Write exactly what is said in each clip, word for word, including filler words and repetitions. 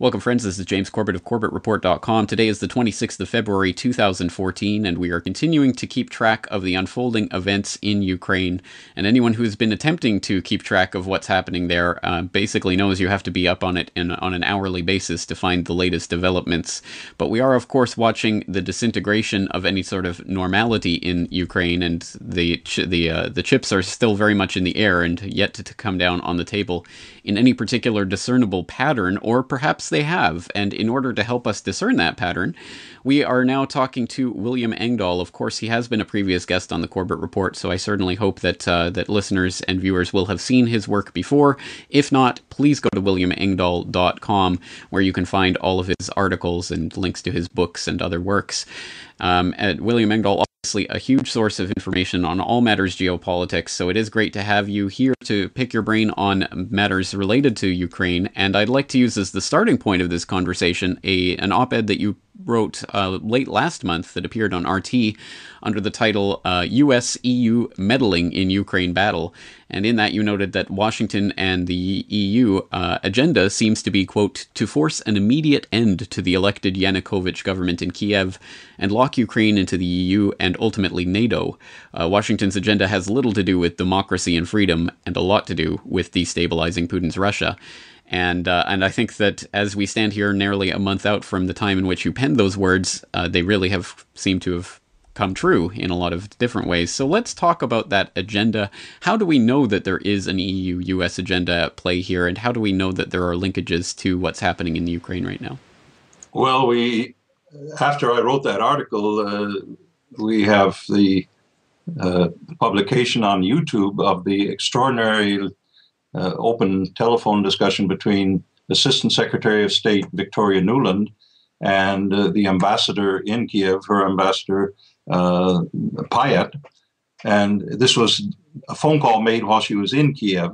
Welcome, friends. This is James Corbett of Corbett Report dot com. Today is the twenty-sixth of February, two thousand fourteen, and we are continuing to keep track of the unfolding events in Ukraine. And anyone who has been attempting to keep track of what's happening there uh, basically knows you have to be up on it and on an hourly basis to find the latest developments. But we are, of course, watching the disintegration of any sort of normality in Ukraine, and the ch the uh, the chips are still very much in the air and yet to come down on the table in any particular discernible pattern, or perhaps they have. And in order to help us discern that pattern, we are now talking to William Engdahl. Of course, he has been a previous guest on the Corbett Report, so I certainly hope that uh, that listeners and viewers will have seen his work before. If not, please go to William Engdahl dot com, where you can find all of his articles and links to his books and other works. Um, at William Engdahl, obviously a huge source of information on all matters geopolitics, so it is great to have you here to pick your brain on matters related to Ukraine. And I'd like to use as the starting point of this conversation a an op-ed that you wrote uh, late last month that appeared on R T under the title uh, U S E U Meddling in Ukraine Battle. And in that, you noted that Washington and the E U uh, agenda seems to be, quote, to force an immediate end to the elected Yanukovych government in Kiev and lock Ukraine into the E U and ultimately NATO. Uh, Washington's agenda has little to do with democracy and freedom and a lot to do with destabilizing Putin's Russia. And uh, and I think that as we stand here nearly a month out from the time in which you penned those words, uh, they really have seemed to have come true in a lot of different ways. So let's talk about that agenda. How do we know that there is an E U U S agenda at play here? And how do we know that there are linkages to what's happening in Ukraine right now? Well, we, after I wrote that article, uh, we have the uh, publication on YouTube of the extraordinary Uh, open telephone discussion between Assistant Secretary of State Victoria Nuland and uh, the ambassador in Kiev, her ambassador uh, Payet. And this was a phone call made while she was in Kiev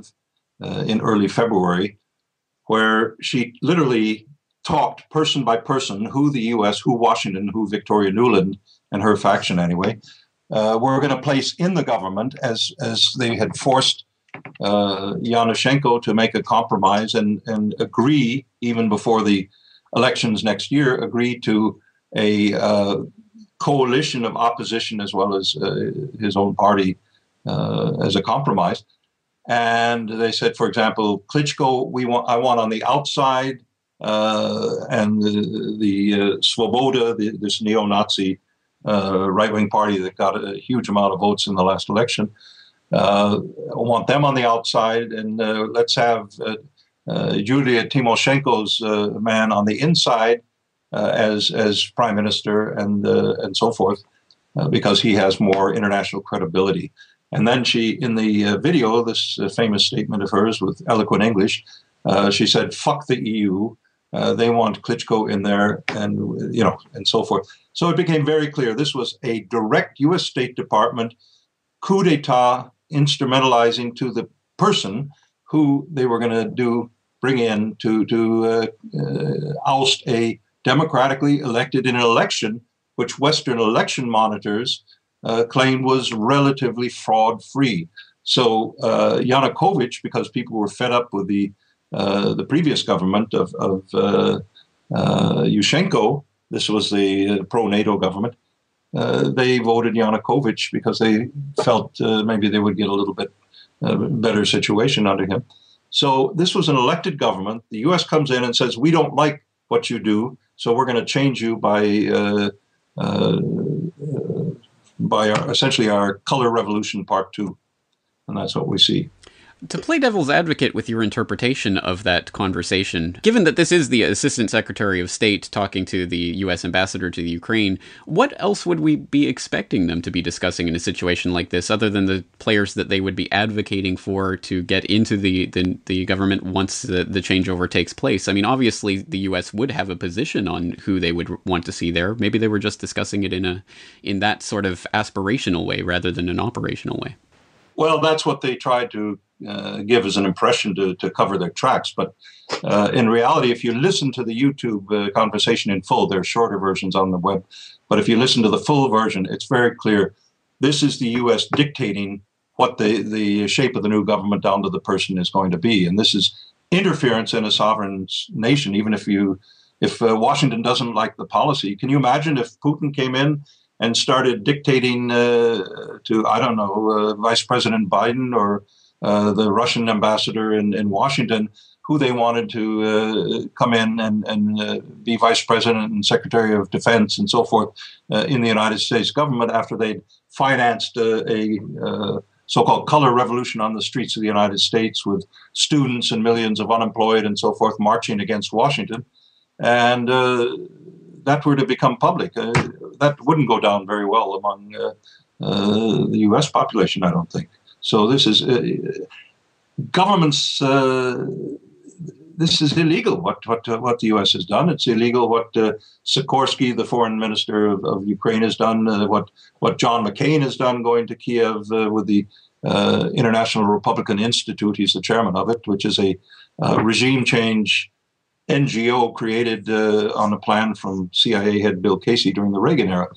uh, in early February, where she literally talked person by person, who the U S, who Washington, who Victoria Nuland and her faction anyway, uh, were going to place in the government as, as they had forced Uh, Yanukovych to make a compromise and, and agree, even before the elections next year, agree to a uh, coalition of opposition as well as uh, his own party uh, as a compromise. And they said, for example, Klitschko, we want, I want on the outside, uh, and the, the uh, Svoboda, the, this neo-Nazi uh, right-wing party that got a huge amount of votes in the last election, Uh, I want them on the outside, and uh, let's have uh, uh, Julia Tymoshenko's uh, man on the inside uh, as as prime minister, and uh, and so forth, uh, because he has more international credibility. And then she, in the uh, video, this uh, famous statement of hers with eloquent English, uh, she said, "Fuck the E U. Uh, they want Klitschko in there," and you know, and so forth. So it became very clear this was a direct U S State Department coup d'état, instrumentalizing to the person who they were going to do bring in to to uh, uh, oust a democratically elected in an election, which Western election monitors uh, claimed was relatively fraud-free. So uh, Yanukovych, because people were fed up with the uh, the previous government of, of uh, uh, Yushchenko, this was the uh, pro-NATO government. Uh, they voted Yanukovych because they felt uh, maybe they would get a little bit uh, better situation under him. So this was an elected government. The U S comes in and says, we don't like what you do, so we're going to change you by uh, uh, by our, essentially our color revolution part two. And that's what we see. To play devil's advocate with your interpretation of that conversation, given that this is the Assistant Secretary of State talking to the U S ambassador to the Ukraine, what else would we be expecting them to be discussing in a situation like this, other than the players that they would be advocating for to get into the, the, the government once the, the changeover takes place? I mean, obviously, the U S would have a position on who they would want to see there. Maybe they were just discussing it in, a, in that sort of aspirational way rather than an operational way. Well, that's what they tried to uh, give as an impression to, to cover their tracks. But uh, in reality, if you listen to the YouTube uh, conversation in full, there are shorter versions on the web. But if you listen to the full version, it's very clear. This is the U S dictating what the, the shape of the new government down to the person is going to be. And this is interference in a sovereign nation, even if you, if uh, Washington doesn't like the policy. Can you imagine if Putin came in and started dictating uh, to, I don't know, uh, Vice President Biden or uh, the Russian ambassador in, in Washington, who they wanted to uh, come in and, and uh, be vice president and secretary of defense and so forth uh, in the United States government after they'd financed uh, a uh, so-called color revolution on the streets of the United States with students and millions of unemployed and so forth marching against Washington. And uh, that were to become public. Uh, that wouldn't go down very well among uh, uh, the U S population, I don't think. So this is uh, governments... Uh, This is illegal. What what uh, what the U S has done. It's illegal. What uh, Sikorski, the foreign minister of, of Ukraine, has done. Uh, what what John McCain has done, going to Kiev uh, with the uh, International Republican Institute. He's the chairman of it, which is a uh, regime change N G O created uh, on a plan from C I A head Bill Casey during the Reagan era.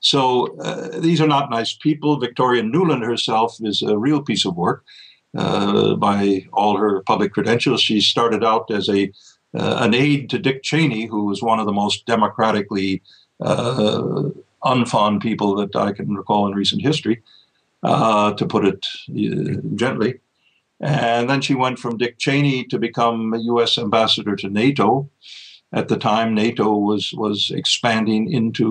So uh, these are not nice people. Victoria Nuland herself is a real piece of work. Uh, by all her public credentials, she started out as a uh, an aide to Dick Cheney, who was one of the most democratically uh, unfond people that I can recall in recent history, uh, to put it uh, gently. And then she went from Dick Cheney to become a U S ambassador to NATO. At the time, NATO was was expanding into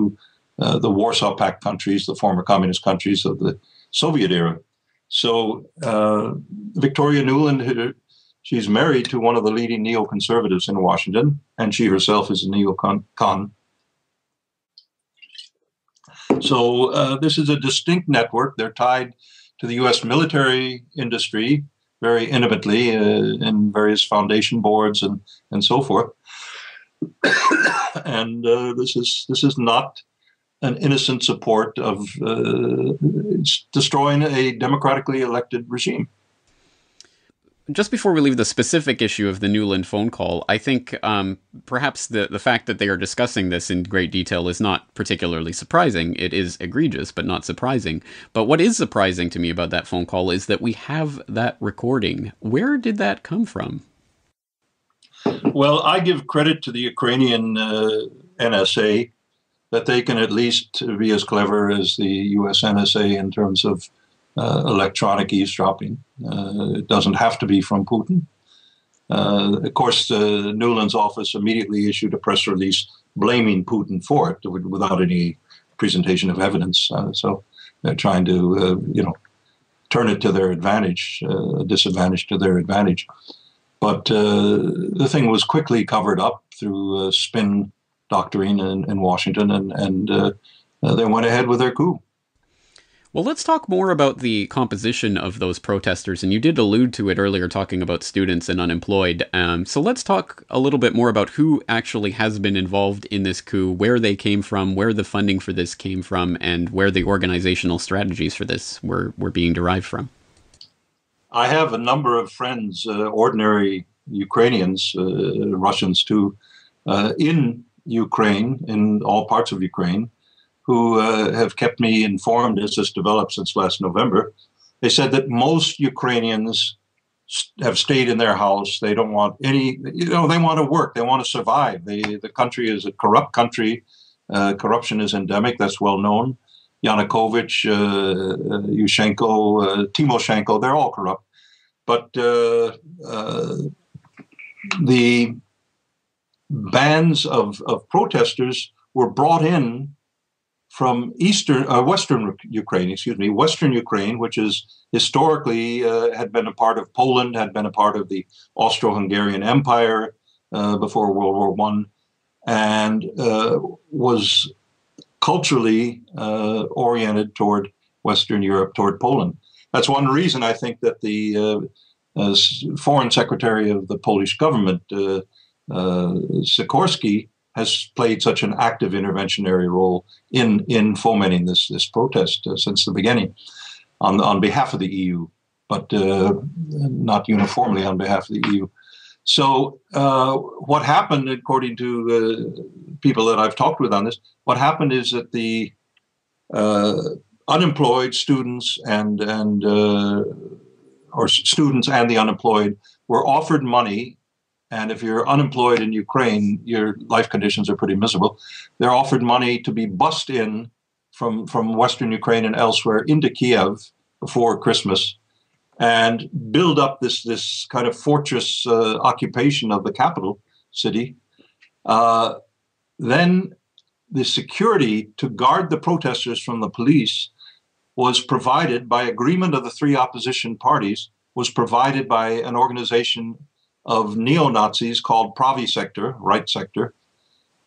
uh, the Warsaw Pact countries, the former communist countries of the Soviet era. So uh, Victoria Nuland, she's married to one of the leading neoconservatives in Washington, and she herself is a neocon. So uh, this is a distinct network. They're tied to the U S military industry very intimately uh, in various foundation boards and, and so forth. And uh, this is this is not... an innocent support of uh, destroying a democratically elected regime. Just before we leave the specific issue of the Nuland phone call, I think um, perhaps the, the fact that they are discussing this in great detail is not particularly surprising. It is egregious, but not surprising. But what is surprising to me about that phone call is that we have that recording. Where did that come from? Well, I give credit to the Ukrainian uh, N S A that they can at least be as clever as the U S N S A in terms of uh, electronic eavesdropping. Uh, it doesn't have to be from Putin. Uh, of course, uh, Nuland's office immediately issued a press release blaming Putin for it without any presentation of evidence. Uh, so they're trying to, uh, you know, turn it to their advantage, uh, disadvantage to their advantage. But uh, the thing was quickly covered up through uh, spin doctrine in, in Washington, and, and uh, uh, they went ahead with their coup. Well, let's talk more about the composition of those protesters, and you did allude to it earlier talking about students and unemployed. Um, so let's talk a little bit more about who actually has been involved in this coup, where they came from, where the funding for this came from, and where the organizational strategies for this were, were being derived from. I have a number of friends, uh, ordinary Ukrainians, uh, Russians too, uh, in Ukraine, in all parts of Ukraine, who uh, have kept me informed as this developed since last November. They said that most Ukrainians st- have stayed in their house. They don't want any, you know, they want to work. They want to survive. They, the country is a corrupt country. Uh, corruption is endemic. That's well known. Yanukovych, uh, Yushchenko, uh, Tymoshenko, they're all corrupt. But uh, uh, the bands of, of protesters were brought in from eastern, uh, western Ukraine, excuse me, western Ukraine, which is historically uh, had been a part of Poland, had been a part of the Austro-Hungarian Empire uh, before World War One, and uh, was culturally uh, oriented toward Western Europe, toward Poland. That's one reason I think that the uh, uh, foreign secretary of the Polish government, uh, Uh, Sikorski, has played such an active interventionary role in in fomenting this this protest uh, since the beginning, on on behalf of the E U, but uh, not uniformly on behalf of the E U. So uh, what happened, according to uh, people that I've talked with on this, what happened is that the uh, unemployed students and and uh, or students and the unemployed were offered money And if you're unemployed in Ukraine, your life conditions are pretty miserable. They're offered money to be bussed in from, from Western Ukraine and elsewhere into Kiev before Christmas and build up this, this kind of fortress uh, occupation of the capital city. Uh, then the security to guard the protesters from the police was provided by agreement of the three opposition parties, was provided by an organization of neo-Nazis called Pravyi Sektor, Right Sector.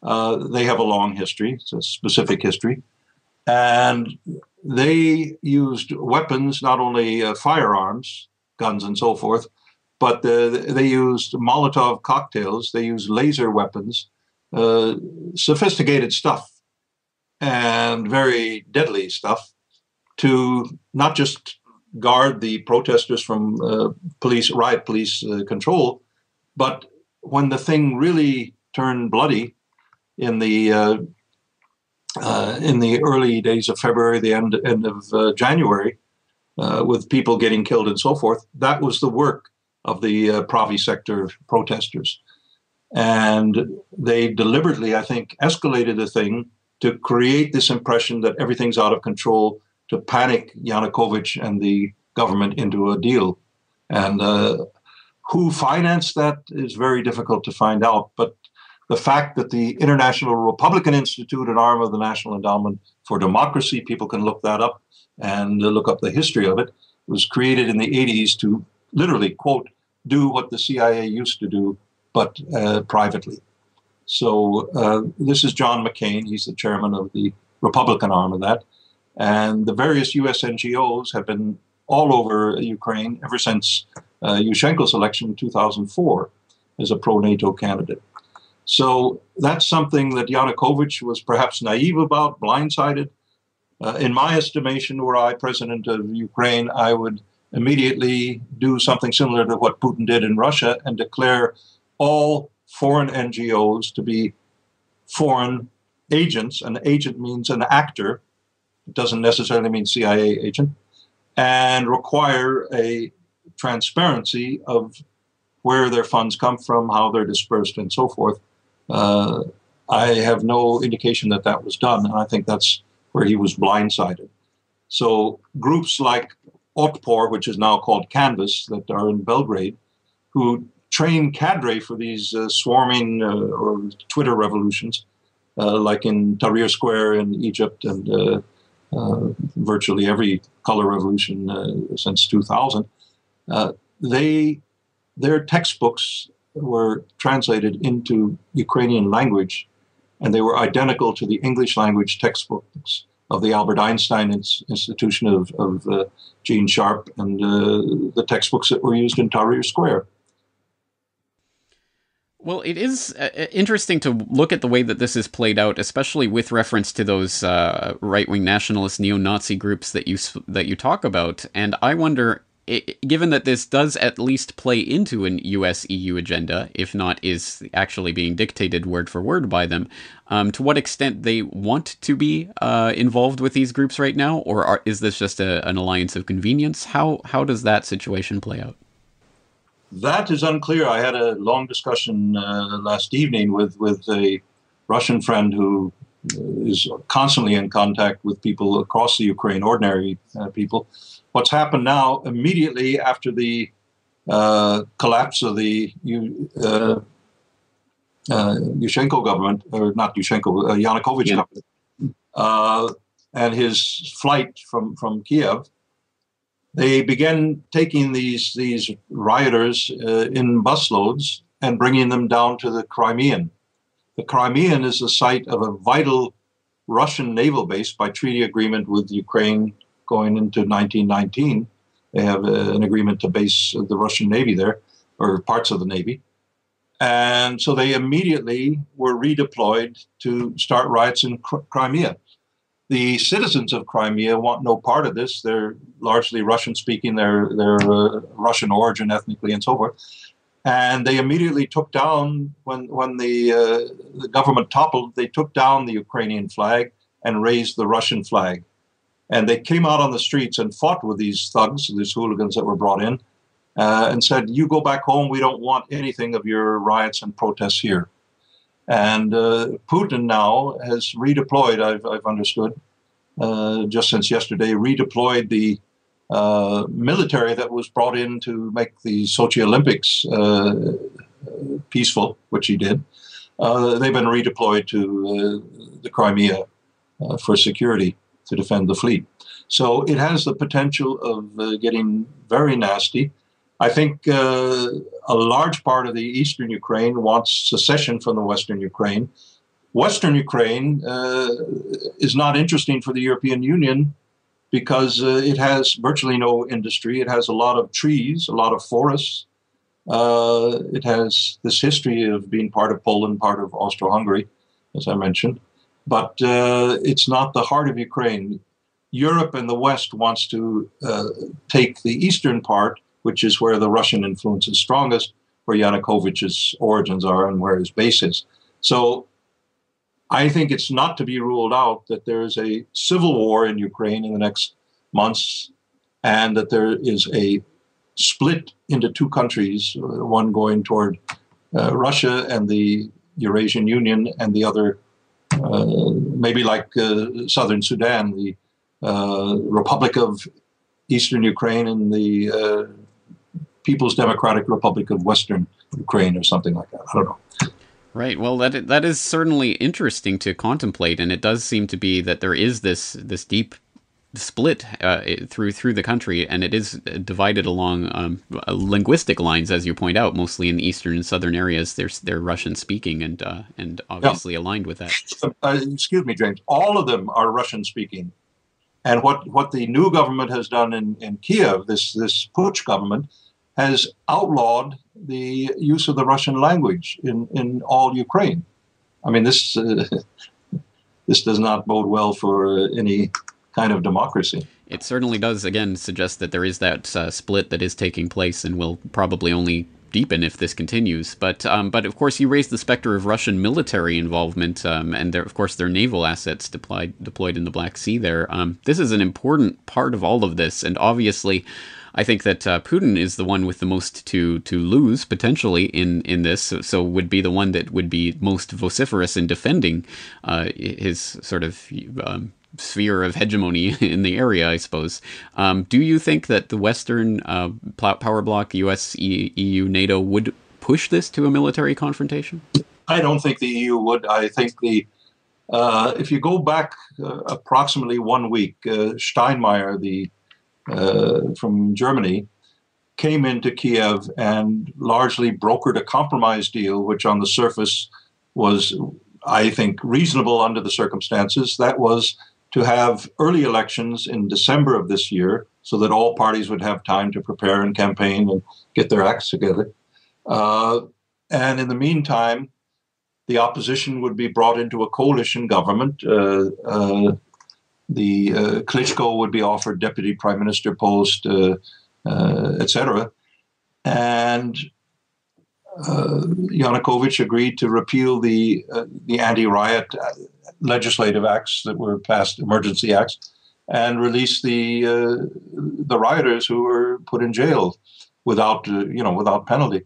Uh, they have a long history, it's a specific history. And they used weapons, not only uh, firearms, guns and so forth, but the, they used Molotov cocktails, they used laser weapons, uh, sophisticated stuff and very deadly stuff to not just guard the protesters from uh, police, riot police uh, control, but when the thing really turned bloody in the uh, uh, in the early days of February, the end end of uh, January, uh, with people getting killed and so forth, that was the work of the uh, Pravyi Sektor protesters, and they deliberately, I think, escalated the thing to create this impression that everything's out of control, to panic Yanukovych and the government into a deal. And uh, who financed that is very difficult to find out. But the fact that the International Republican Institute, an arm of the National Endowment for Democracy, people can look that up and look up the history of it, was created in the eighties to literally, quote, do what the C I A used to do, but uh, privately. So uh, this is John McCain. He's the chairman of the Republican arm of that. And the various U S N G Os have been all over Ukraine ever since uh, Yushchenko's election in two thousand four as a pro-NATO candidate. So that's something that Yanukovych was perhaps naive about, blindsided. Uh, in my estimation, were I president of Ukraine, I would immediately do something similar to what Putin did in Russia and declare all foreign N G Os to be foreign agents. An agent means an actor. It doesn't necessarily mean C I A agent, and require a transparency of where their funds come from, how they're dispersed, and so forth. Uh, I have no indication that that was done, and I think that's where he was blindsided. So groups like Otpor, which is now called Canvas, that are in Belgrade, who train cadre for these uh, swarming uh, or Twitter revolutions, uh, like in Tahrir Square in Egypt and uh, Uh, virtually every color revolution uh, since two thousand, uh, they, their textbooks were translated into Ukrainian language, and they were identical to the English language textbooks of the Albert Einstein ins Institution of, of uh, Gene Sharp and uh, the textbooks that were used in Tahrir Square. Well, it is uh, interesting to look at the way that this is played out, especially with reference to those uh, right-wing nationalist neo-Nazi groups that you that you talk about. And I wonder, it, given that this does at least play into an U S E U agenda, if not is actually being dictated word for word by them, um, to what extent they want to be uh, involved with these groups right now, or are, is this just a, an alliance of convenience? How how does that situation play out? That is unclear. I had a long discussion uh, last evening with, with a Russian friend who is constantly in contact with people across the Ukraine, ordinary uh, people. What's happened now, immediately after the uh, collapse of the uh, uh, Yushchenko government, or not Yushchenko, uh, Yanukovych yeah. government, uh, and his flight from, from Kiev, they began taking these, these rioters uh, in busloads and bringing them down to the Crimean. The Crimean is the site of a vital Russian naval base by treaty agreement with Ukraine going into nineteen nineteen. They have uh, an agreement to base the Russian Navy there, or parts of the Navy. And so they immediately were redeployed to start riots in Crimea. The citizens of Crimea want no part of this. They're largely Russian-speaking. They're, they're uh, Russian origin ethnically and so forth. And they immediately took down, when, when the, uh, the government toppled, they took down the Ukrainian flag and raised the Russian flag. And they came out on the streets and fought with these thugs, these hooligans that were brought in, uh, and said, you go back home, we don't want anything of your riots and protests here. And uh, Putin now has redeployed, I've, I've understood, uh, just since yesterday, redeployed the uh, military that was brought in to make the Sochi Olympics uh, peaceful, which he did. Uh, they've been redeployed to uh, the Crimea uh, for security, to defend the fleet. So it has the potential of uh, getting very nasty. I think uh, a large part of the eastern Ukraine wants secession from the western Ukraine. Western Ukraine uh, is not interesting for the European Union because uh, it has virtually no industry. It has a lot of trees, a lot of forests. Uh, it has this history of being part of Poland, part of Austro-Hungary, as I mentioned. But uh, it's not the heart of Ukraine. Europe and the West wants to uh, take the eastern part, which is where the Russian influence is strongest, where Yanukovych's origins are and where his base is. So I think it's not to be ruled out that there is a civil war in Ukraine in the next months and that there is a split into two countries, one going toward uh, Russia and the Eurasian Union and the other Uh, maybe like uh, southern Sudan, the uh, Republic of Eastern Ukraine and the uh, People's Democratic Republic of Western Ukraine or something like that. I don't know. Right. Well, that that is certainly interesting to contemplate, and it does seem to be that there is this this deep split uh, through through the country, and it is divided along um, linguistic lines, as you point out. Mostly in the eastern and southern areas, they're, they're Russian speaking and uh, and obviously yeah. aligned with that. Uh, excuse me, James. All of them are Russian speaking, and what what the new government has done in in Kiev, this this Putin government, has outlawed the use of the Russian language in in all Ukraine. I mean, this uh, this does not bode well for uh, any kind of democracy. It certainly does, again, suggest that there is that uh, split that is taking place and will probably only deepen if this continues. But, um, but of course, you raised the specter of Russian military involvement um, and, their, of course, their naval assets deployed, deployed in the Black Sea there. Um, this is an important part of all of this, and obviously I think that uh, Putin is the one with the most to to lose potentially in in this, so, so would be the one that would be most vociferous in defending uh, his sort of um, sphere of hegemony in the area, I suppose. Um, do you think that the Western uh, power bloc, U S, E U, NATO, would push this to a military confrontation? I don't think the E U would. I think the uh, if you go back uh, approximately one week, uh, Steinmeier, the uh, from Germany, came into Kiev and largely brokered a compromise deal, which on the surface was, I think, reasonable under the circumstances. That was to have early elections in December of this year so that all parties would have time to prepare and campaign and get their acts together. Uh, and in the meantime, the opposition would be brought into a coalition government. Uh, uh, the uh, Klitschko would be offered deputy prime minister post, uh, uh, et cetera. And uh, Yanukovych agreed to repeal the, uh, the anti-riot legislative acts that were passed, emergency acts, and release the uh, the rioters who were put in jail without uh, you know without penalty.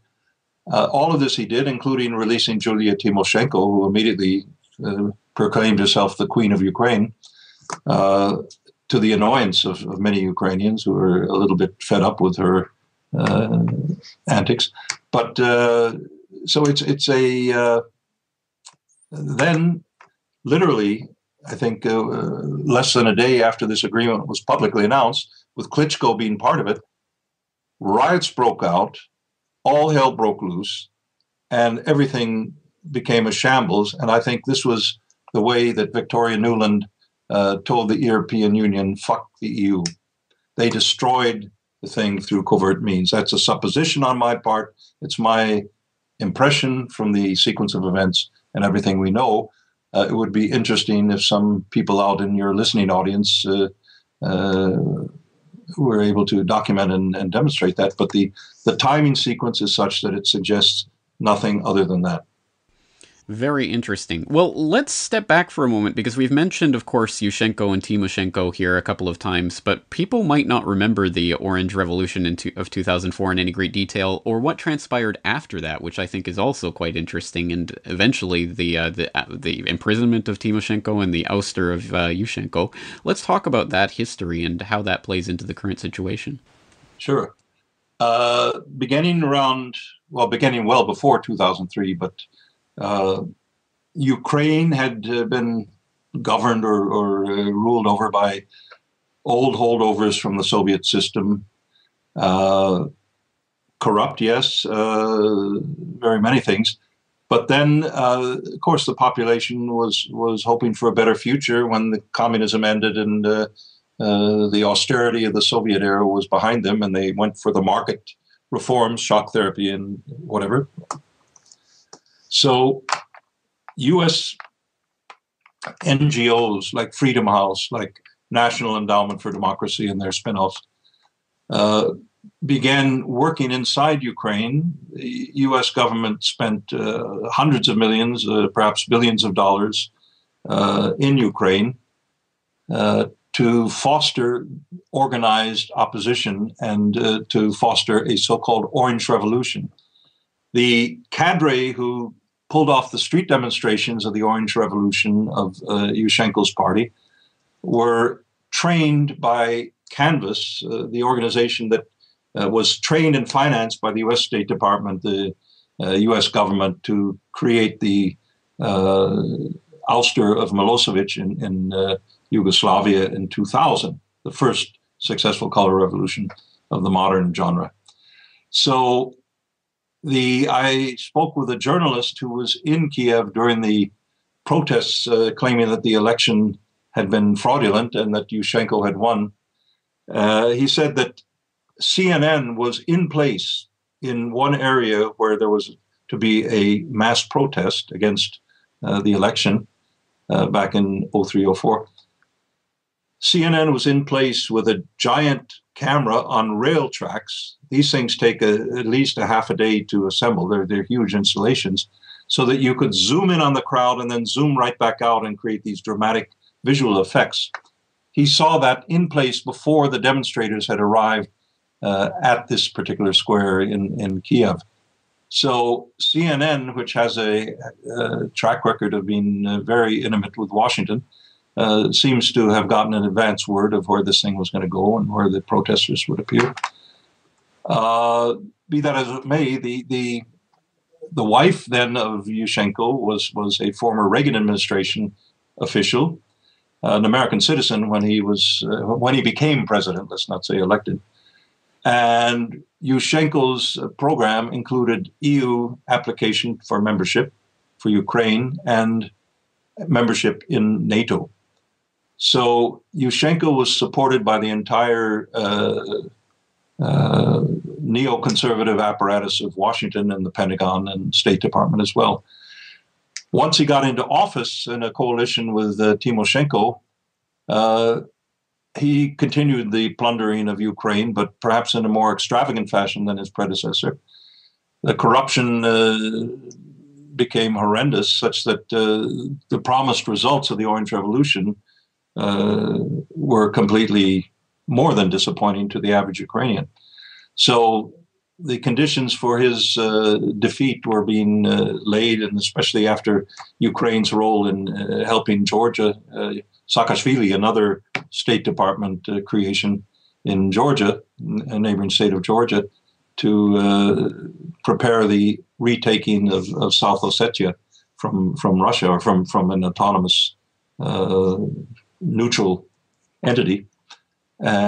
Uh, all of this he did, including releasing Julia Tymoshenko, who immediately uh, proclaimed herself the Queen of Ukraine, uh, to the annoyance of, of many Ukrainians who were a little bit fed up with her uh, antics. But uh, so it's it's a uh, then. Literally, I think uh, less than a day after this agreement was publicly announced, with Klitschko being part of it, riots broke out, all hell broke loose, and everything became a shambles. And I think this was the way that Victoria Nuland uh, told the European Union, fuck the E U. They destroyed the thing through covert means. That's a supposition on my part. It's my impression from the sequence of events and everything we know. Uh, it would be interesting if some people out in your listening audience uh, uh, were able to document and, and demonstrate that. But the, the timing sequence is such that it suggests nothing other than that. Very interesting. Well, let's step back for a moment, because we've mentioned, of course, Yushchenko and Tymoshenko here a couple of times, but people might not remember the Orange Revolution in two, of two thousand four in any great detail, or what transpired after that, which I think is also quite interesting, and eventually the uh, the, uh, the imprisonment of Tymoshenko and the ouster of uh, Yushchenko. Let's talk about that history and how that plays into the current situation. Sure. Uh, beginning around, well, beginning well before two thousand three, but Uh, Ukraine had uh, been governed or, or uh, ruled over by old holdovers from the Soviet system. Uh, corrupt, yes, uh, very many things. But then, uh, of course, the population was, was hoping for a better future when the communism ended and uh, uh, the austerity of the Soviet era was behind them, and they went for the market reforms, shock therapy and whatever. So U S N G Os like Freedom House, like National Endowment for Democracy and their spin-offs, uh, began working inside Ukraine. The U S government spent uh, hundreds of millions, uh, perhaps billions of dollars uh, in Ukraine uh, to foster organized opposition and uh, to foster a so-called Orange Revolution. The cadre who pulled off the street demonstrations of the Orange Revolution of uh, Yushchenko's party were trained by Canvas, uh, the organization that uh, was trained and financed by the U S State Department, the uh, U S government, to create the uh, ouster of Milosevic in, in uh, Yugoslavia in two thousand, the first successful color revolution of the modern genre. So The, I spoke with a journalist who was in Kiev during the protests uh, claiming that the election had been fraudulent and that Yushchenko had won. Uh, he said that C N N was in place in one area where there was to be a mass protest against uh, the election uh, back in oh three, oh four. C N N was in place with a giant camera on rail tracks. These things take a, at least a half a day to assemble. They're, they're huge installations, so that you could zoom in on the crowd and then zoom right back out and create these dramatic visual effects. He saw that in place before the demonstrators had arrived uh, at this particular square in, in Kiev. So C N N, which has a, a track record of being uh, very intimate with Washington, Uh, seems to have gotten an advance word of where this thing was going to go and where the protesters would appear. Uh, be that as it may, the the the wife then of Yushchenko was was a former Reagan administration official, uh, an American citizen when he was uh, when he became president. Let's not say elected. And Yushchenko's program included E U application for membership for Ukraine and membership in NATO. So Yushchenko was supported by the entire uh, uh, neoconservative apparatus of Washington and the Pentagon and State Department as well. Once he got into office in a coalition with uh, Tymoshenko, uh, he continued the plundering of Ukraine, but perhaps in a more extravagant fashion than his predecessor. The corruption uh, became horrendous, such that uh, the promised results of the Orange Revolution Uh, were completely more than disappointing to the average Ukrainian. So the conditions for his uh, defeat were being uh, laid, and especially after Ukraine's role in uh, helping Georgia, uh, Saakashvili, another State Department uh, creation in Georgia, a neighboring state of Georgia, to uh, prepare the retaking of, of South Ossetia from, from Russia, or from, from an autonomous uh neutral entity.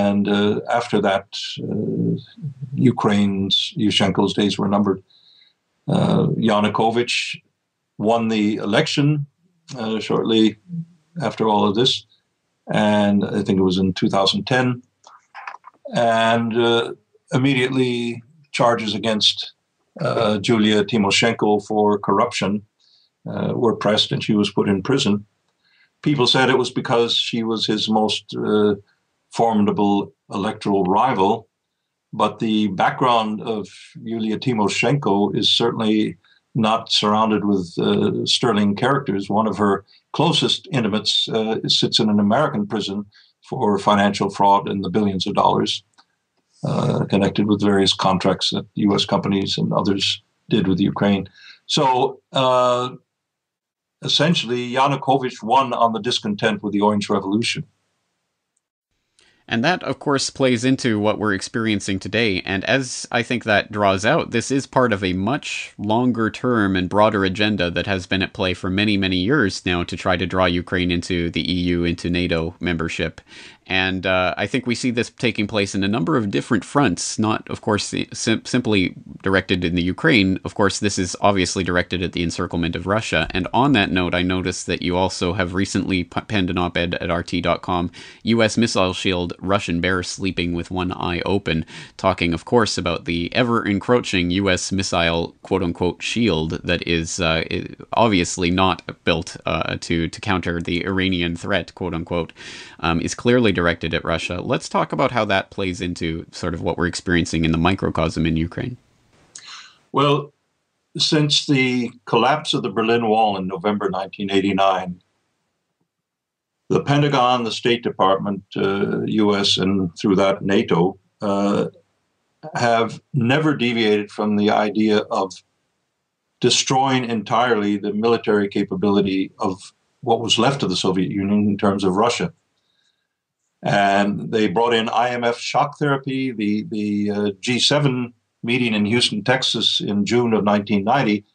And uh, after that, uh, Ukraine's, Yushchenko's days were numbered. Uh, Yanukovych won the election uh, shortly after all of this, and I think it was in two thousand ten. And uh, immediately charges against uh, Julia Tymoshenko for corruption uh, were pressed, and she was put in prison. People said it was because she was his most uh, formidable electoral rival, but the background of Yulia Tymoshenko is certainly not surrounded with uh, sterling characters. One of her closest intimates uh, sits in an American prison for financial fraud and the billions of dollars uh, connected with various contracts that U S companies and others did with Ukraine. So uh, essentially, Yanukovych won on the discontent with the Orange Revolution. And that, of course, plays into what we're experiencing today. And as I think that draws out, this is part of a much longer term and broader agenda that has been at play for many, many years now to try to draw Ukraine into the E U, into NATO membership. And uh, I think we see this taking place in a number of different fronts, not, of course, sim- simply directed in the Ukraine. Of course, this is obviously directed at the encirclement of Russia. And on that note, I noticed that you also have recently penned an op-ed at R T dot com, U S missile shield, Russian bear sleeping with one eye open, talking, of course, about the ever-encroaching U S missile, quote-unquote, shield that is uh, obviously not built uh, to, to counter the Iranian threat, quote-unquote, um, is clearly directed at Russia. Let's talk about how that plays into sort of what we're experiencing in the microcosm in Ukraine. Well, since the collapse of the Berlin Wall in November nineteen eighty-nine, the Pentagon, the State Department, uh, U S, and through that NATO, uh, have never deviated from the idea of destroying entirely the military capability of what was left of the Soviet Union in terms of Russia. And they brought in I M F shock therapy. The, the uh, G seven meeting in Houston, Texas in June of nineteen ninety,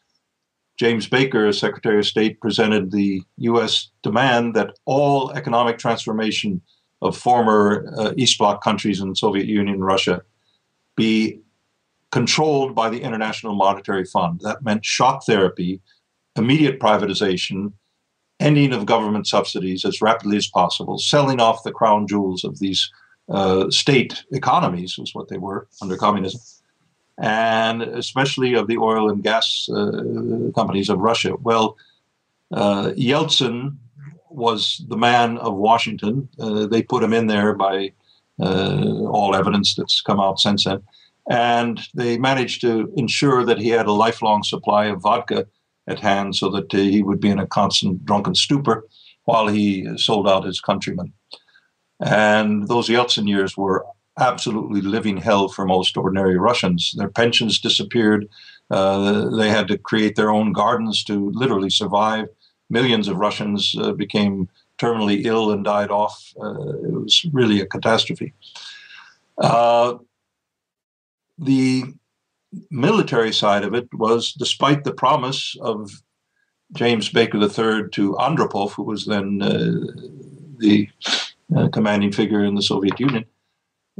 James Baker, Secretary of State, presented the U S demand that all economic transformation of former uh, East Bloc countries and Soviet Union, Russia, be controlled by the International Monetary Fund. That meant shock therapy, immediate privatization, ending of government subsidies as rapidly as possible, selling off the crown jewels of these uh, state economies, was what they were under communism, and especially of the oil and gas uh, companies of Russia. Well, uh, Yeltsin was the man of Washington. Uh, they put him in there by uh, all evidence that's come out since then. And they managed to ensure that he had a lifelong supply of vodka at hand, so that uh, he would be in a constant drunken stupor while he sold out his countrymen. And those Yeltsin years were absolutely living hell for most ordinary Russians. Their pensions disappeared. Uh, they had to create their own gardens to literally survive. Millions of Russians uh, became terminally ill and died off. Uh, it was really a catastrophe. Uh, the military side of it was, despite the promise of James Baker the third to Andropov, who was then uh, the uh, commanding figure in the Soviet Union,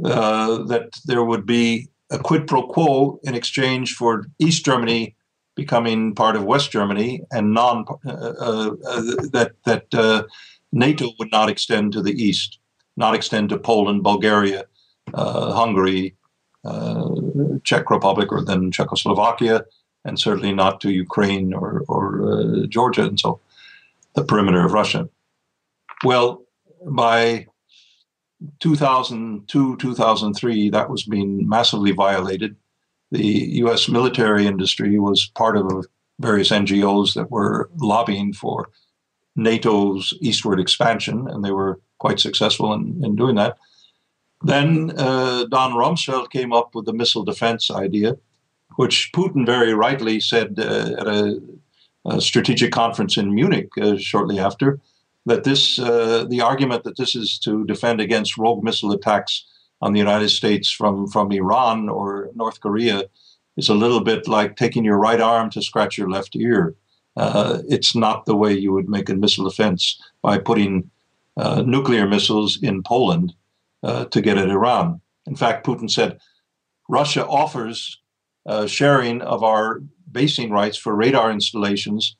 uh, that there would be a quid pro quo in exchange for East Germany becoming part of West Germany, and non uh, uh, uh, that that uh, NATO would not extend to the East, not extend to Poland, Bulgaria, uh, Hungary, Uh, Czech Republic, or then Czechoslovakia, and certainly not to Ukraine or, or uh, Georgia, and so the perimeter of Russia. Well, by two thousand two, two thousand three, that was being massively violated. The U S military industry was part of various N G Os that were lobbying for NATO's eastward expansion, and they were quite successful in, in doing that. Then uh, Don Rumsfeld came up with the missile defense idea, which Putin very rightly said uh, at a, a strategic conference in Munich uh, shortly after, that this uh, the argument that this is to defend against rogue missile attacks on the United States from, from Iran or North Korea is a little bit like taking your right arm to scratch your left ear. Uh, it's not the way you would make a missile defense by putting uh, nuclear missiles in Poland Uh, to get at Iran. In fact, Putin said, Russia offers uh, sharing of our basing rights for radar installations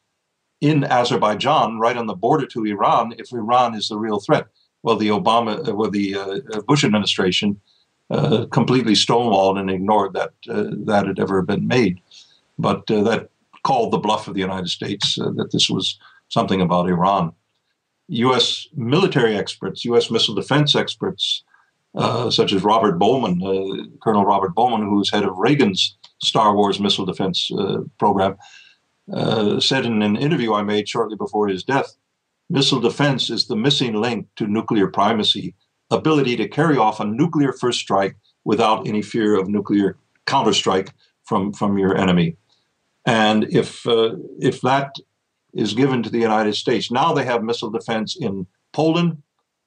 in Azerbaijan, right on the border to Iran, if Iran is the real threat. Well, the Obama, well, the uh, Bush administration uh, completely stonewalled and ignored that uh, that had ever been made. But uh, that called the bluff of the United States uh, that this was something about Iran. U S military experts, U S missile defense experts, uh, such as Robert Bowman, uh, Colonel Robert Bowman, who was head of Reagan's Star Wars missile defense uh, program, uh, said in an interview I made shortly before his death, missile defense is the missing link to nuclear primacy, ability to carry off a nuclear first strike without any fear of nuclear counterstrike from, from your enemy. And if, uh, if that is given to the United States, now they have missile defense in Poland,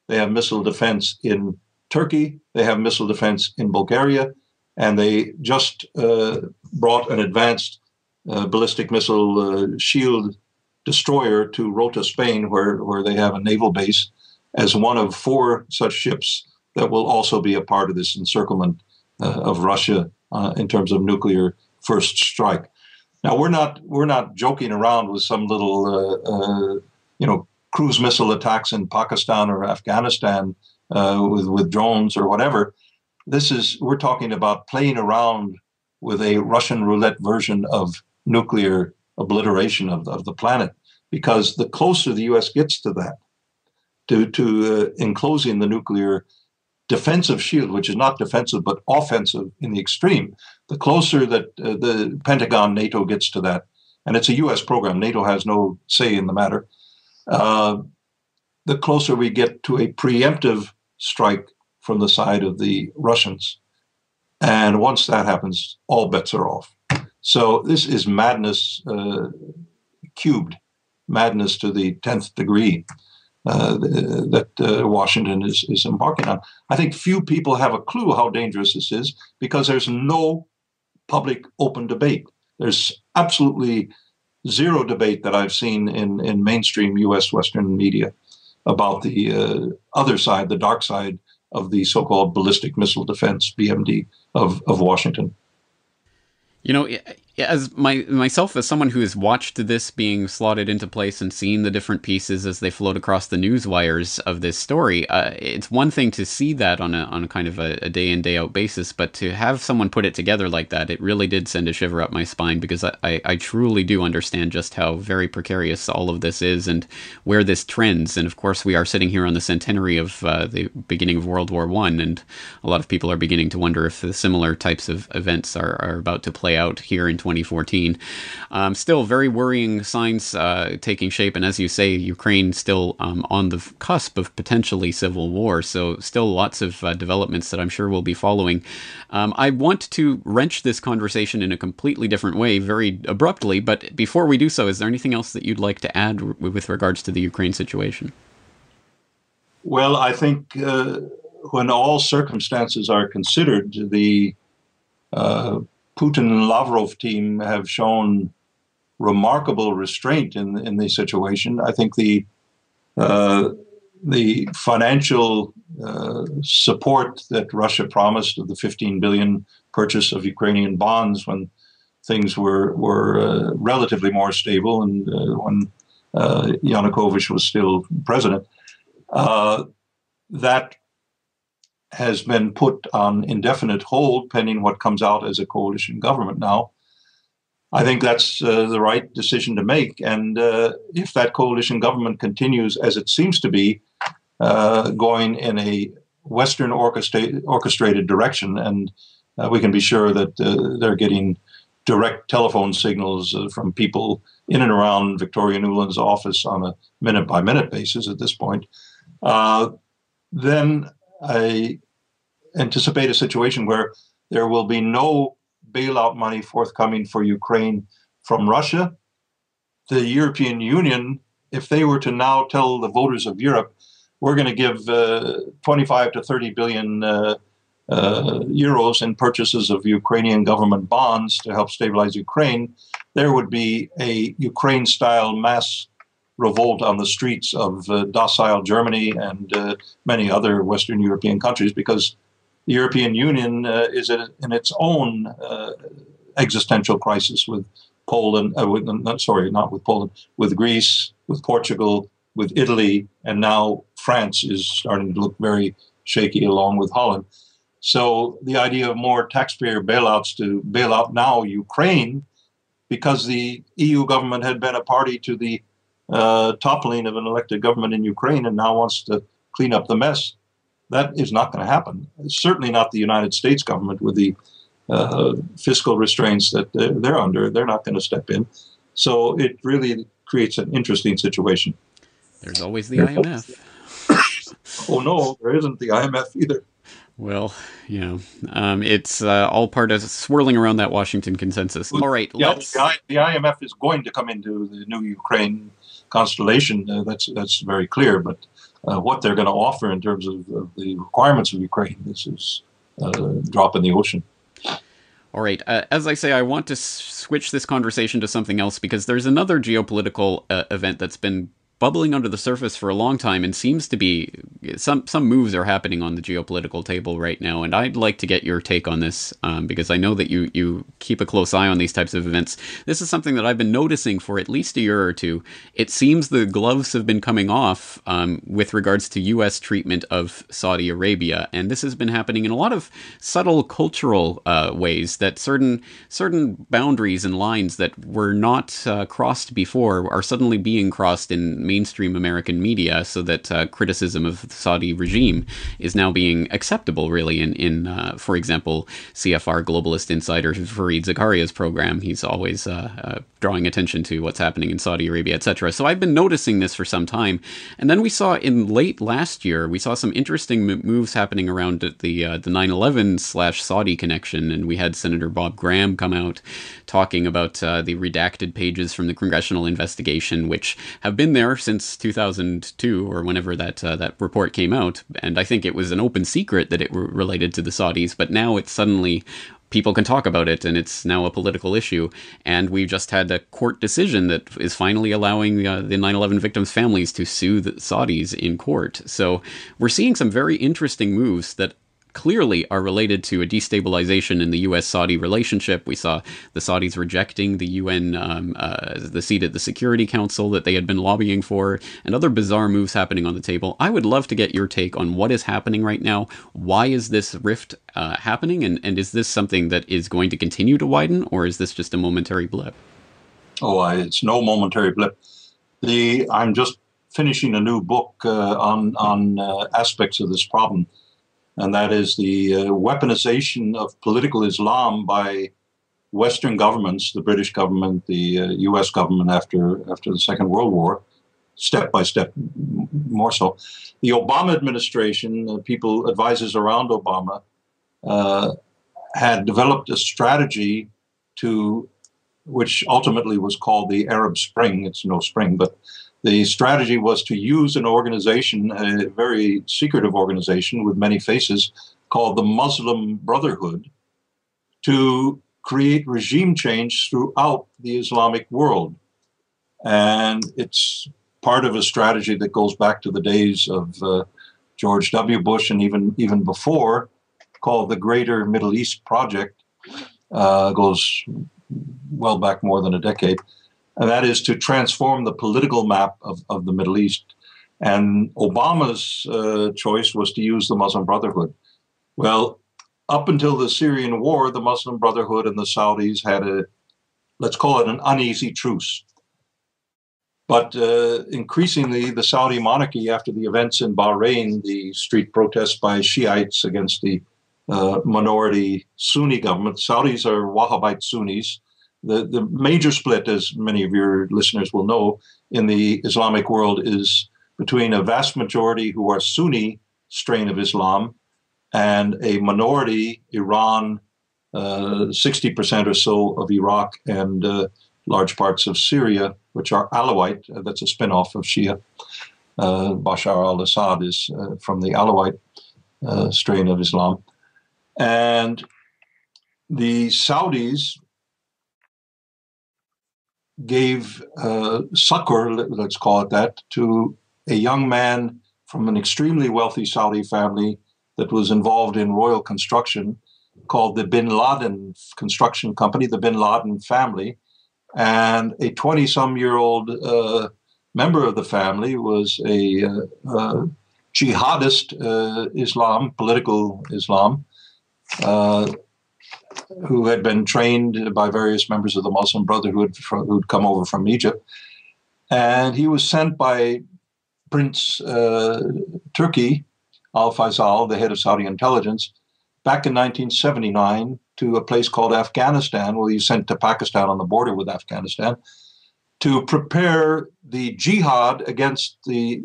they have missile defense in Turkey, they have missile defense in Bulgaria, and they just uh, brought an advanced uh, ballistic missile uh, shield destroyer to Rota, Spain, where, where they have a naval base, as one of four such ships that will also be a part of this encirclement uh, of Russia uh, in terms of nuclear first strike. Now, we're not, we're not joking around with some little, uh, uh, you know, cruise missile attacks in Pakistan or Afghanistan uh, with, with drones or whatever. This is, we're talking about playing around with a Russian roulette version of nuclear obliteration of, of the planet, because the closer the U S gets to that, to, to uh, enclosing the nuclear defensive shield, which is not defensive but offensive in the extreme, the closer that uh, the Pentagon, NATO gets to that, and it's a U S program, NATO has no say in the matter, uh, the closer we get to a preemptive strike from the side of the Russians. And once that happens, all bets are off. So this is madness uh, cubed, madness to the tenth degree uh, that uh, Washington is, is embarking on. I think few people have a clue how dangerous this is, because there's no public open debate. There's absolutely zero debate that I've seen in, in mainstream U S Western media about the uh, other side, the dark side, of the so-called ballistic missile defense, B M D, of, of Washington. You know, as my myself, as someone who has watched this being slotted into place and seen the different pieces as they float across the news wires of this story, uh, it's one thing to see that on a on a kind of a, a day-in, day-out basis, but to have someone put it together like that, it really did send a shiver up my spine, because I, I, I truly do understand just how very precarious all of this is and where this trends. And of course, we are sitting here on the centenary of uh, the beginning of World War One, and a lot of people are beginning to wonder if the similar types of events are, are about to play out here in twenty fourteen. Um, still very worrying signs uh, taking shape, and as you say, Ukraine still um, on the cusp of potentially civil war, so still lots of uh, developments that I'm sure we'll be following. Um, I want to wrench this conversation in a completely different way, very abruptly, but before we do so, is there anything else that you'd like to add r- with regards to the Ukraine situation? Well, I think uh, when all circumstances are considered, the uh, Putin and Lavrov team have shown remarkable restraint in in the situation. I think the uh, the financial uh, support that Russia promised of the fifteen billion dollars purchase of Ukrainian bonds when things were were uh, relatively more stable and uh, when uh, Yanukovych was still president, uh, that has been put on indefinite hold pending what comes out as a coalition government now. I think that's uh, the right decision to make. And uh, if that coalition government continues, as it seems to be, uh, going in a Western orchestra- orchestrated direction, and uh, we can be sure that uh, they're getting direct telephone signals uh, from people in and around Victoria Nuland's office on a minute-by-minute basis at this point, uh, then I anticipate a situation where there will be no bailout money forthcoming for Ukraine from Russia. The European Union, if they were to now tell the voters of Europe, we're going to give uh, twenty-five to thirty billion uh, uh, euros in purchases of Ukrainian government bonds to help stabilize Ukraine, there would be a Ukraine-style mass revolt on the streets of uh, docile Germany and uh, many other Western European countries, because the European Union uh, is in its own uh, existential crisis with Poland, uh, with, not, sorry, not with Poland, with Greece, with Portugal, with Italy, and now France is starting to look very shaky along with Holland. So the idea of more taxpayer bailouts to bail out now Ukraine, because the E U government had been a party to the Uh, toppling of an elected government in Ukraine and now wants to clean up the mess, that is not going to happen. It's certainly not the United States government with the uh, fiscal restraints that they're under. They're not going to step in. So it really creates an interesting situation. There's always the I M F. Oh, no, there isn't the I M F either. Well, you know, um, it's uh, all part of swirling around that Washington consensus. All right, yeah, let's... The, the I M F is going to come into the new Ukraine constellation. Uh, that's that's very clear. But uh, what they're going to offer in terms of, of the requirements of Ukraine, this is uh, a drop in the ocean. All right. Uh, as I say, I want to switch this conversation to something else, because there's another geopolitical uh, event that's been bubbling under the surface for a long time, and seems to be some some moves are happening on the geopolitical table right now. And I'd like to get your take on this, um, because I know that you you keep a close eye on these types of events. This is something that I've been noticing for at least a year or two. It seems the gloves have been coming off um, with regards to U S treatment of Saudi Arabia, and this has been happening in a lot of subtle cultural uh, ways, that certain certain boundaries and lines that were not uh, crossed before are suddenly being crossed in mainstream American media, so that uh, criticism of the Saudi regime is now being acceptable, really, in, in uh, for example, C F R globalist insider Fareed Zakaria's program. He's always uh, uh, drawing attention to what's happening in Saudi Arabia, et cetera. So I've been noticing this for some time. And then we saw in late last year, we saw some interesting moves happening around the uh, the nine eleven slash Saudi connection. And we had Senator Bob Graham come out talking about uh, the redacted pages from the congressional investigation, which have been there since two thousand two, or whenever that uh, that report came out. And I think it was an open secret that it re- related to the Saudis, but now it's suddenly people can talk about it, and it's now a political issue. And we've just had a court decision that is finally allowing uh, the nine eleven victims' families to sue the Saudis in court. So we're seeing some very interesting moves that clearly are related to a destabilization in the U S Saudi relationship. We saw the Saudis rejecting the U N, um, uh, the seat at the Security Council that they had been lobbying for, and other bizarre moves happening on the table. I would love to get your take on what is happening right now. Why is this rift uh, happening? And, and is this something that is going to continue to widen, or is this just a momentary blip? Oh, it's no momentary blip. The I'm just finishing a new book uh, on, on uh, aspects of this problem. And that is the uh, weaponization of political Islam by Western governments, the British government, the uh, U S government after after the Second World War, step by step m- more so. The Obama administration, uh, people, advisors around Obama, uh, had developed a strategy to, which ultimately was called the Arab Spring. It's no spring, but the strategy was to use an organization, a very secretive organization with many faces, called the Muslim Brotherhood, to create regime change throughout the Islamic world. And it's part of a strategy that goes back to the days of uh, George W. Bush, and even, even before, called the Greater Middle East Project. Uh, goes well back more than a decade. And that is to transform the political map of, of the Middle East. And Obama's uh, choice was to use the Muslim Brotherhood. Well, up until the Syrian war, the Muslim Brotherhood and the Saudis had a, let's call it an uneasy truce. But uh, increasingly, the Saudi monarchy, after the events in Bahrain, the street protests by Shiites against the uh, minority Sunni government, Saudis are Wahhabite Sunnis. The, the major split, as many of your listeners will know, in the Islamic world is between a vast majority who are Sunni strain of Islam and a minority, Iran, uh, sixty percent or so of Iraq, and uh, large parts of Syria, which are Alawite. Uh, that's a spinoff of Shia. Uh, Bashar al-Assad is uh, from the Alawite uh, strain of Islam. And the Saudis gave uh, succor, let's call it that, to a young man from an extremely wealthy Saudi family that was involved in royal construction, called the Bin Laden Construction Company, the Bin Laden family. And a twenty-some-year-old uh, member of the family was a uh, uh, jihadist uh, Islam, political Islam, uh, who had been trained by various members of the Muslim Brotherhood who'd come over from Egypt. And he was sent by Prince uh, Turki al-Faisal, the head of Saudi intelligence, back in nineteen seventy-nine to a place called Afghanistan, where he was sent to Pakistan on the border with Afghanistan, to prepare the jihad against the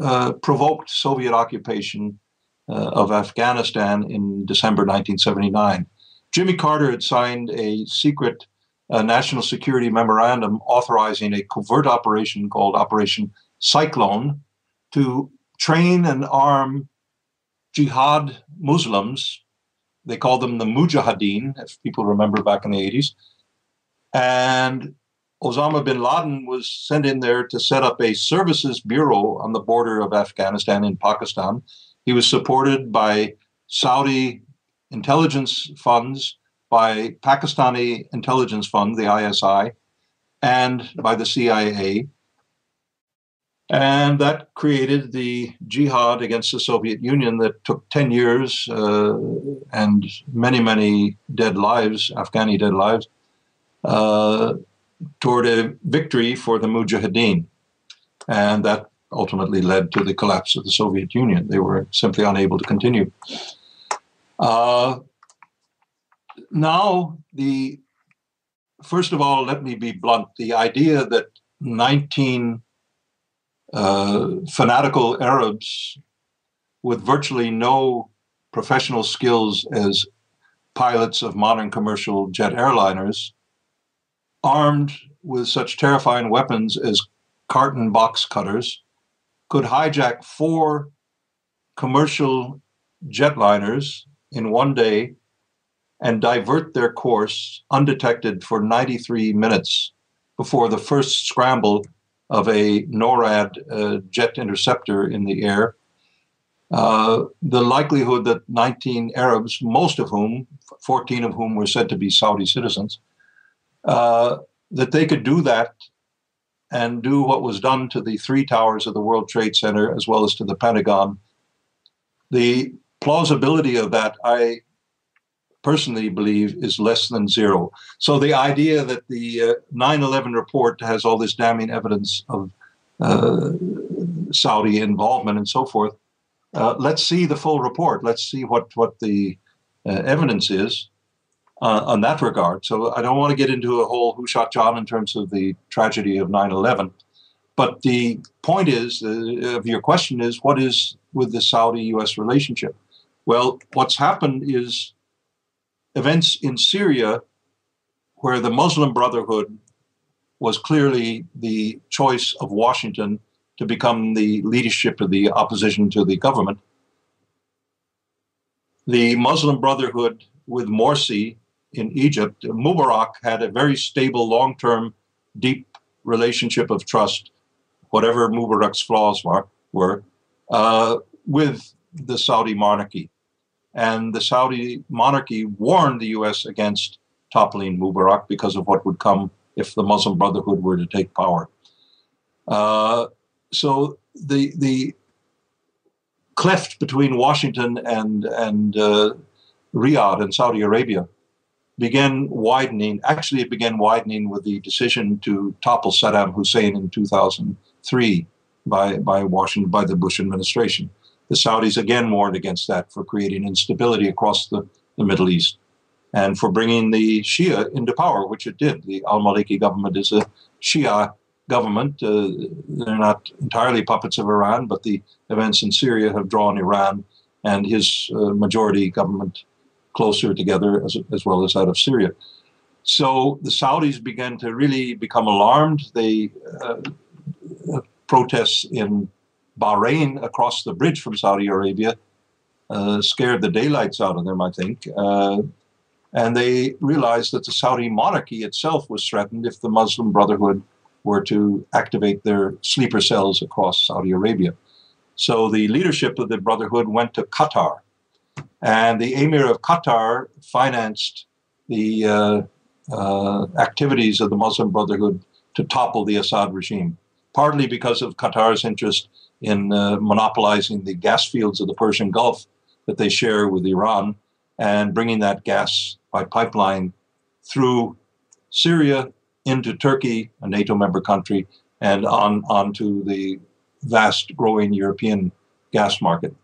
uh, provoked Soviet occupation uh, of Afghanistan in December nineteen seventy-nine. Jimmy Carter had signed a secret uh, national security memorandum authorizing a covert operation called Operation Cyclone to train and arm jihad Muslims. They called them the Mujahideen, if people remember back in the eighties. And Osama bin Laden was sent in there to set up a services bureau on the border of Afghanistan and Pakistan. He was supported by Saudi intelligence funds, by Pakistani intelligence fund, the I S I, and by the C I A. And that created the jihad against the Soviet Union that took ten years uh, and many, many dead lives, Afghani dead lives, uh, toward a victory for the Mujahideen. And that ultimately led to the collapse of the Soviet Union. They were simply unable to continue. Uh, now, the first of all, let me be blunt. The idea that nineteen uh, fanatical Arabs with virtually no professional skills as pilots of modern commercial jet airliners, armed with such terrifying weapons as carton box cutters, could hijack four commercial jetliners in one day and divert their course undetected for ninety-three minutes before the first scramble of a NORAD uh, jet interceptor in the air. Uh, the likelihood that nineteen Arabs, most of whom, fourteen of whom were said to be Saudi citizens, uh, that they could do that and do what was done to the three towers of the World Trade Center as well as to the Pentagon. The plausibility of that, I personally believe, is less than zero. So the idea that the uh, nine eleven report has all this damning evidence of uh, Saudi involvement and so forth, uh, let's see the full report. Let's see what, what the uh, evidence is uh, on that regard. So I don't want to get into a whole who shot John in terms of the tragedy of nine eleven. But the point is, uh, of your question is, what is with the Saudi U S relationship? Well, what's happened is events in Syria, where the Muslim Brotherhood was clearly the choice of Washington to become the leadership of the opposition to the government. The Muslim Brotherhood with Morsi in Egypt, Mubarak had a very stable, long-term, deep relationship of trust, whatever Mubarak's flaws were, were uh, with the Saudi monarchy. And the Saudi monarchy warned the U S against toppling Mubarak because of what would come if the Muslim Brotherhood were to take power. Uh, so the the cleft between Washington and, and uh, Riyadh and Saudi Arabia began widening. Actually, it began widening with the decision to topple Saddam Hussein in two thousand three by, by Washington, by the Bush administration. The Saudis again warned against that for creating instability across the, the Middle East and for bringing the Shia into power, which it did. The al-Maliki government is a Shia government. Uh, they're not entirely puppets of Iran, but the events in Syria have drawn Iran and his uh, majority government closer together, as, as well as out of Syria. So the Saudis began to really become alarmed. They uh, protests in Bahrain across the bridge from Saudi Arabia uh, scared the daylights out of them, I think. Uh, and they realized that the Saudi monarchy itself was threatened if the Muslim Brotherhood were to activate their sleeper cells across Saudi Arabia. So the leadership of the Brotherhood went to Qatar. And the Emir of Qatar financed the uh, uh, activities of the Muslim Brotherhood to topple the Assad regime, partly because of Qatar's interest in uh, monopolizing the gas fields of the Persian Gulf that they share with Iran and bringing that gas by pipeline through Syria into Turkey, a NATO member country, and on onto the vast growing European gas market.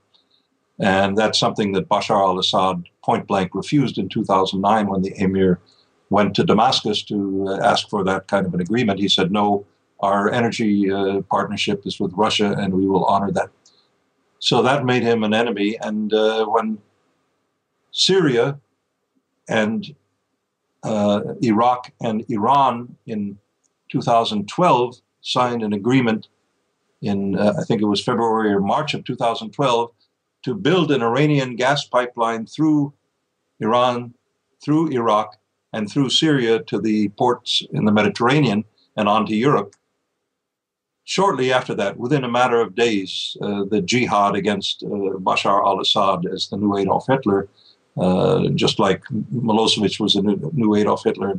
And that's something that Bashar al-Assad point blank refused in two thousand nine when the Emir went to Damascus to uh, ask for that kind of an agreement, he said, no, our energy uh, partnership is with Russia and we will honor that. So that made him an enemy. And uh, when Syria and uh, Iraq and Iran in two thousand twelve signed an agreement in, uh, I think it was February or March of two thousand twelve, to build an Iranian gas pipeline through Iran, through Iraq, and through Syria to the ports in the Mediterranean and on to Europe. Shortly after that, within a matter of days, uh, the jihad against uh, Bashar al-Assad as the new Adolf Hitler, uh, just like Milosevic was a new, new Adolf Hitler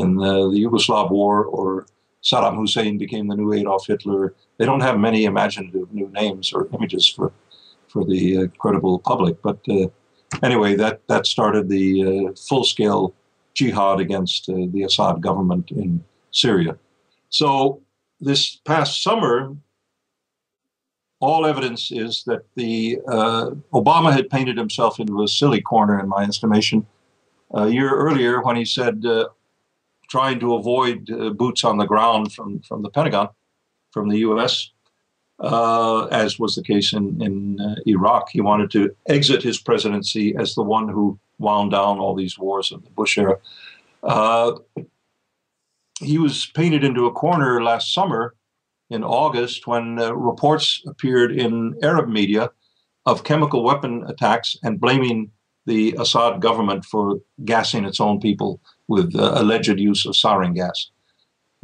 in the, the Yugoslav war, or Saddam Hussein became the new Adolf Hitler. They don't have many imaginative new names or images for for the uh, credible public. But uh, anyway, that, that started the uh, full-scale jihad against uh, the Assad government in Syria. So this past summer, all evidence is that the uh, Obama had painted himself into a silly corner, in my estimation, a year earlier when he said, uh, trying to avoid uh, boots on the ground from, from the Pentagon, from the U S, Uh, as was the case in, in uh, Iraq. He wanted to exit his presidency as the one who wound down all these wars of the Bush era. Uh, he was painted into a corner last summer in August when uh, reports appeared in Arab media of chemical weapon attacks and blaming the Assad government for gassing its own people with uh, alleged use of sarin gas.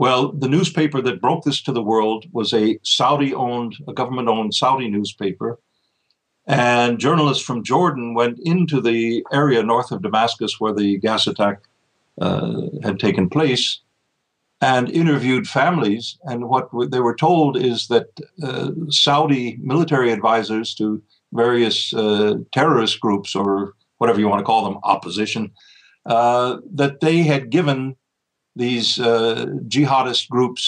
Well, the newspaper that broke this to the world was a Saudi-owned, a government-owned Saudi newspaper. And journalists from Jordan went into the area north of Damascus where the gas attack uh, had taken place and interviewed families. And what they were told is that uh, Saudi military advisors to various uh, terrorist groups, or whatever you want to call them, opposition, uh, that they had given these uh, jihadist groups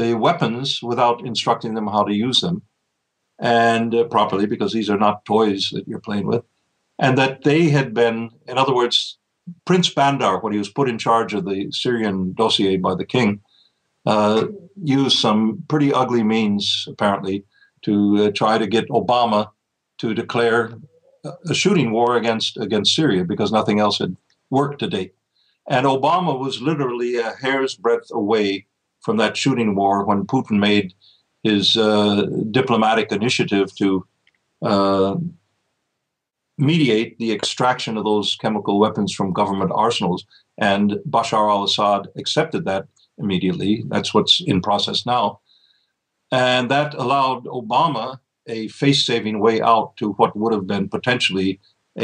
the weapons without instructing them how to use them and uh, properly, because these are not toys that you're playing with, and that they had been, in other words, Prince Bandar, when he was put in charge of the Syrian dossier by the king, uh, used some pretty ugly means, apparently, to uh, try to get Obama to declare a shooting war against, against Syria, because nothing else had worked to date. And Obama was literally a hair's breadth away from that shooting war when Putin made his uh, diplomatic initiative to uh, mediate the extraction of those chemical weapons from government arsenals. And Bashar al-Assad accepted that immediately. That's what's in process now. And that allowed Obama a face-saving way out to what would have been potentially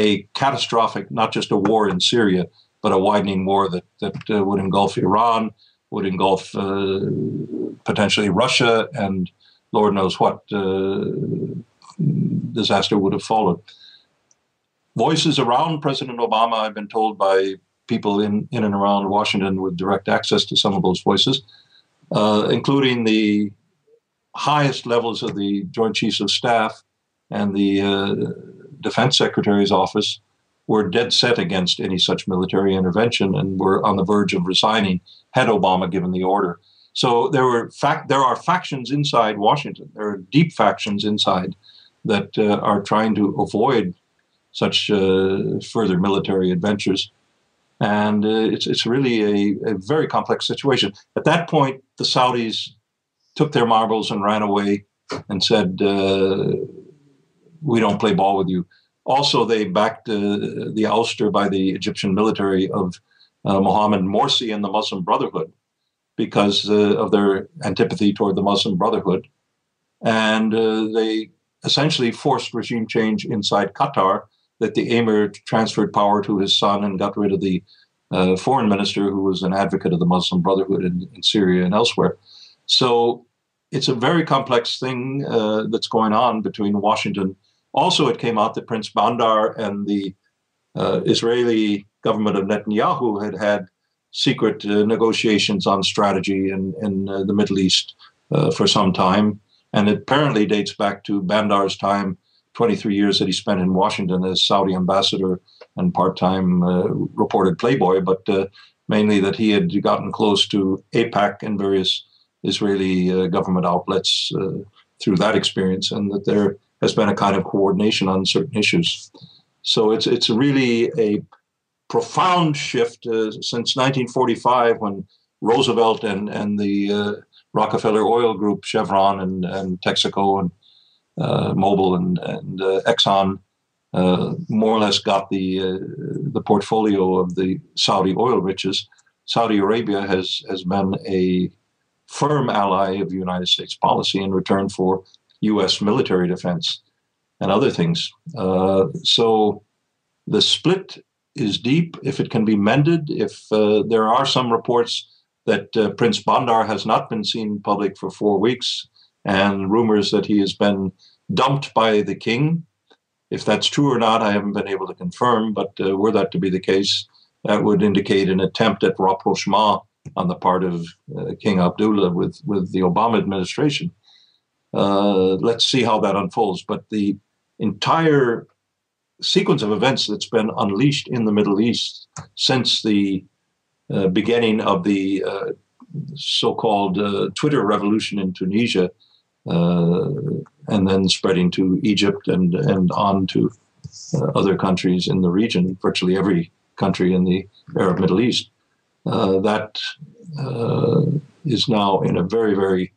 a catastrophic, not just a war in Syria, but a widening war that, that uh, would engulf Iran, would engulf uh, potentially Russia, and Lord knows what uh, disaster would have followed. Voices around President Obama, I've been told by people in, in and around Washington with direct access to some of those voices, uh, including the highest levels of the Joint Chiefs of Staff and the uh, Defense Secretary's office, were dead set against any such military intervention and were on the verge of resigning had Obama given the order. So there were fact there are factions inside Washington. There are deep factions inside that uh, are trying to avoid such uh, further military adventures. And uh, it's, it's really a, a very complex situation. At that point, the Saudis took their marbles and ran away and said, uh, we don't play ball with you. Also, they backed uh, the ouster by the Egyptian military of uh, Mohammed Morsi and the Muslim Brotherhood because uh, of their antipathy toward the Muslim Brotherhood. And uh, they essentially forced regime change inside Qatar, that the emir transferred power to his son and got rid of the uh, foreign minister who was an advocate of the Muslim Brotherhood in, in Syria and elsewhere. So it's a very complex thing uh, that's going on between Washington. Also, it came out that Prince Bandar and the uh, Israeli government of Netanyahu had had secret uh, negotiations on strategy in, in uh, the Middle East uh, for some time. And it apparently dates back to Bandar's time, twenty-three years that he spent in Washington as Saudi ambassador and part-time uh, reported playboy. But uh, mainly that he had gotten close to AIPAC and various Israeli uh, government outlets uh, through that experience, and that there has been a kind of coordination on certain issues. So it's it's really a profound shift uh, since nineteen forty-five, when Roosevelt and and the uh, Rockefeller Oil Group, Chevron and and Texaco and uh, Mobil and and uh, Exxon uh, more or less got the uh, the portfolio of the Saudi oil riches. Saudi Arabia has has been a firm ally of United States policy in return for U S military defense and other things. Uh, so the split is deep. If it can be mended, if uh, there are some reports that uh, Prince Bandar has not been seen in public for four weeks and rumors that he has been dumped by the king. If that's true or not, I haven't been able to confirm, but uh, were that to be the case, that would indicate an attempt at rapprochement on the part of uh, King Abdullah with, with the Obama administration. Uh, let's see how that unfolds. But the entire sequence of events that's been unleashed in the Middle East since the uh, beginning of the uh, so-called uh, Twitter revolution in Tunisia, uh, and then spreading to Egypt and, and on to uh, other countries in the region, virtually every country in the Arab Middle East, uh, that uh, is now in a very, very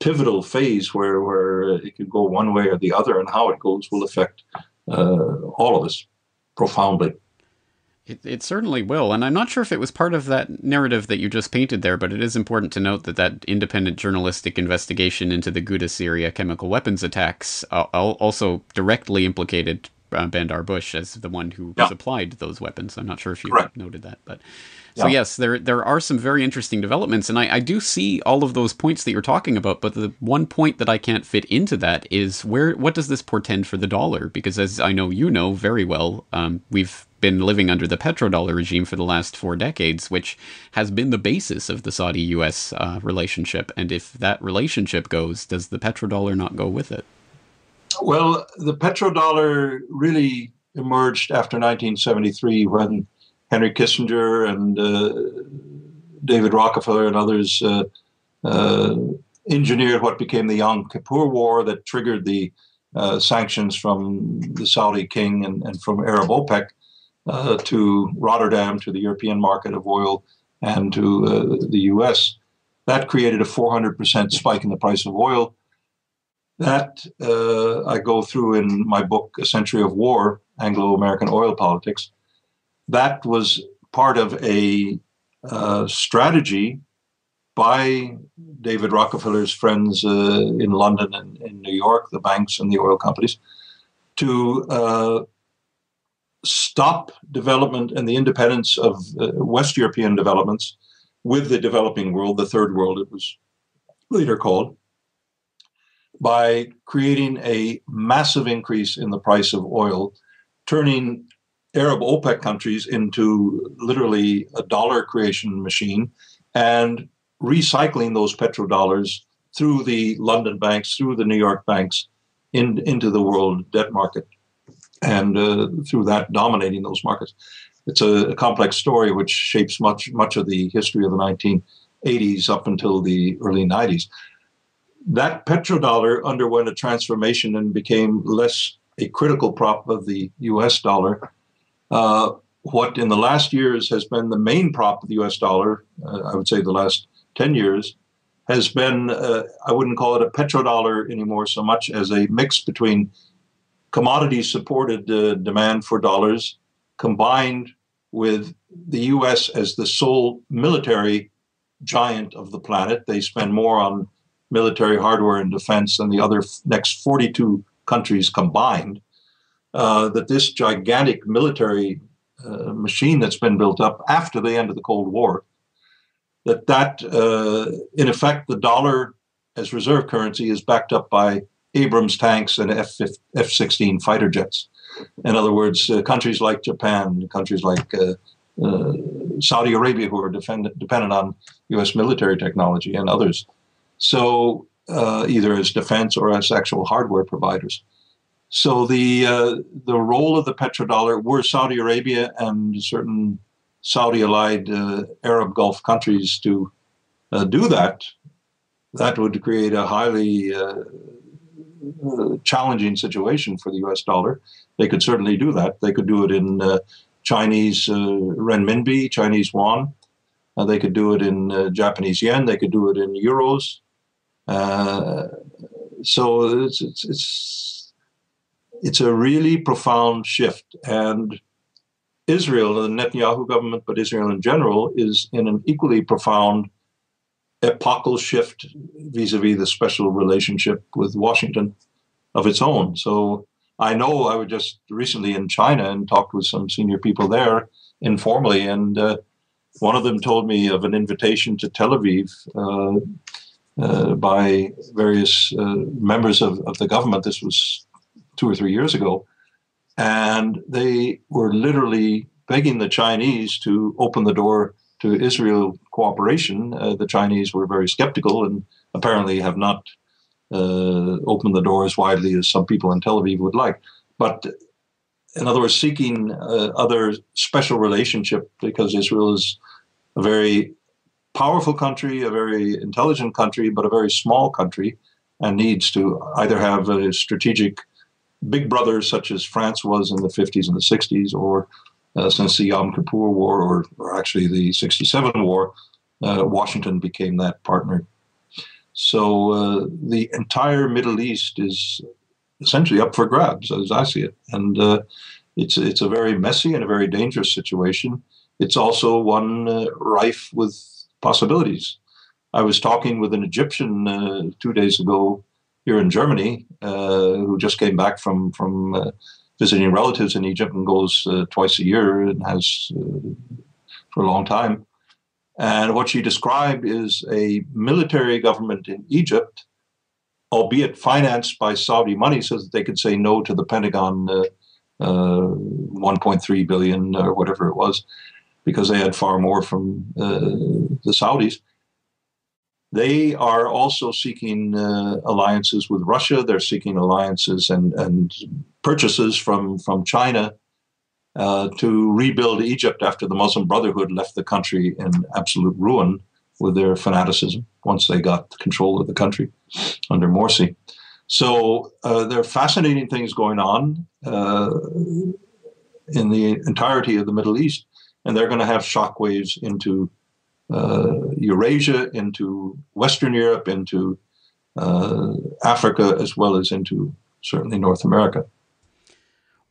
pivotal phase where, where it could go one way or the other, and how it goes will affect uh, all of us profoundly. It, it certainly will, and I'm not sure if it was part of that narrative that you just painted there, but it is important to note that that independent journalistic investigation into the Ghouta, Syria chemical weapons attacks uh, also directly implicated uh, Bandar Bush as the one who yeah. supplied those weapons. I'm not sure if you Correct. noted that, but... So yeah. yes, there there are some very interesting developments, and I, I do see all of those points that you're talking about, but the one point that I can't fit into that is where what does this portend for the dollar? Because as I know you know very well, um, we've been living under the petrodollar regime for the last four decades, which has been the basis of the Saudi U S uh, relationship. And if that relationship goes, does the petrodollar not go with it? Well, the petrodollar really emerged after nineteen seventy-three when Henry Kissinger and uh, David Rockefeller and others uh, uh, engineered what became the Yom Kippur War that triggered the uh, sanctions from the Saudi king and, and from Arab OPEC uh, to Rotterdam, to the European market of oil, and to uh, the U S. That created a four hundred percent spike in the price of oil. That uh, I go through in my book, A Century of War, Anglo-American Oil Politics. That was part of a uh, strategy by David Rockefeller's friends uh, in London and in New York, the banks and the oil companies, to uh, stop development and the independence of uh, West European developments with the developing world, the third world it was later called, by creating a massive increase in the price of oil, turning Arab OPEC countries into literally a dollar creation machine and recycling those petrodollars through the London banks, through the New York banks, in, into the world debt market, and uh, through that dominating those markets. It's a, a complex story which shapes much, much of the history of the nineteen eighties up until the early nineties. That petrodollar underwent a transformation and became less a critical prop of the U S dollar. Uh, what in the last years has been the main prop of the U S dollar, uh, I would say the last ten years, has been, uh, I wouldn't call it a petrodollar anymore so much as a mix between commodity-supported uh, demand for dollars combined with the U S as the sole military giant of the planet. They spend more on military hardware and defense than the other f- next forty-two countries combined. Uh, that this gigantic military uh, machine that's been built up after the end of the Cold War, that that, uh, in effect, the dollar as reserve currency is backed up by Abrams tanks and F sixteen fighter jets. In other words, uh, countries like Japan, countries like uh, uh, Saudi Arabia, who are defend- dependent on U S military technology, and others. So uh, either as defense or as actual hardware providers. So the uh, the role of the petrodollar, were Saudi Arabia and certain Saudi-allied uh, Arab Gulf countries to uh, do that, that would create a highly uh, challenging situation for the U S dollar. They could certainly do that. They could do it in uh, Chinese uh, renminbi, Chinese yuan. Uh, they could do it in uh, Japanese yen. They could do it in euros. Uh, so it's, it's, it's, it's a really profound shift. And Israel, the Netanyahu government, but Israel in general, is in an equally profound epochal shift vis-a-vis the special relationship with Washington of its own. So I know I was just recently in China and talked with some senior people there informally, and uh, one of them told me of an invitation to Tel Aviv uh, uh, by various uh, members of, of the government. This was two or three years ago. And they were literally begging the Chinese to open the door to Israel cooperation. Uh, the Chinese were very skeptical and apparently have not uh, opened the door as widely as some people in Tel Aviv would like. But in other words, seeking uh, other special relationship, because Israel is a very powerful country, a very intelligent country, but a very small country, and needs to either have a strategic big brother such as France was in the fifties and the sixties, or uh, since the Yom Kippur War, or, or actually the sixty-seven war, uh, Washington became that partner. So uh, the entire Middle East is essentially up for grabs, as I see it. And uh, it's, it's a very messy and a very dangerous situation. It's also one uh, rife with possibilities. I was talking with an Egyptian uh, two days ago here in Germany, uh, who just came back from, from uh, visiting relatives in Egypt, and goes uh, twice a year and has uh, for a long time. And what she described is a military government in Egypt, albeit financed by Saudi money so that they could say no to the Pentagon uh, uh, one point three billion or whatever it was, because they had far more from uh, the Saudis. They are also seeking uh, alliances with Russia. They're seeking alliances and, and purchases from, from China uh, to rebuild Egypt after the Muslim Brotherhood left the country in absolute ruin with their fanaticism once they got control of the country under Morsi. So uh, there are fascinating things going on uh, in the entirety of the Middle East, and they're going to have shockwaves into Uh, Eurasia, into Western Europe, into uh, Africa, as well as into certainly North America.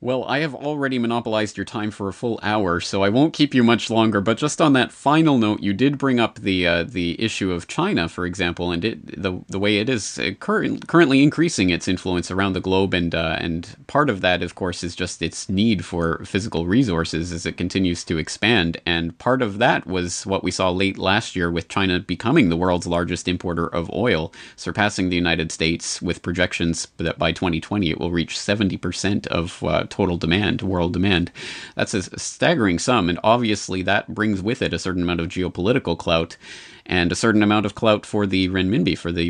Well, I have already monopolized your time for a full hour, so I won't keep you much longer. But just on that final note, you did bring up the uh, the issue of China, for example, and it, the the way it is cur currently increasing its influence around the globe, and uh, and part of that, of course, is just its need for physical resources as it continues to expand. And part of that was what we saw late last year with China becoming the world's largest importer of oil, surpassing the United States, with projections that by twenty twenty it will reach seventy percent of uh, total demand, world demand. That's a staggering sum, and obviously that brings with it a certain amount of geopolitical clout and a certain amount of clout for the renminbi, for the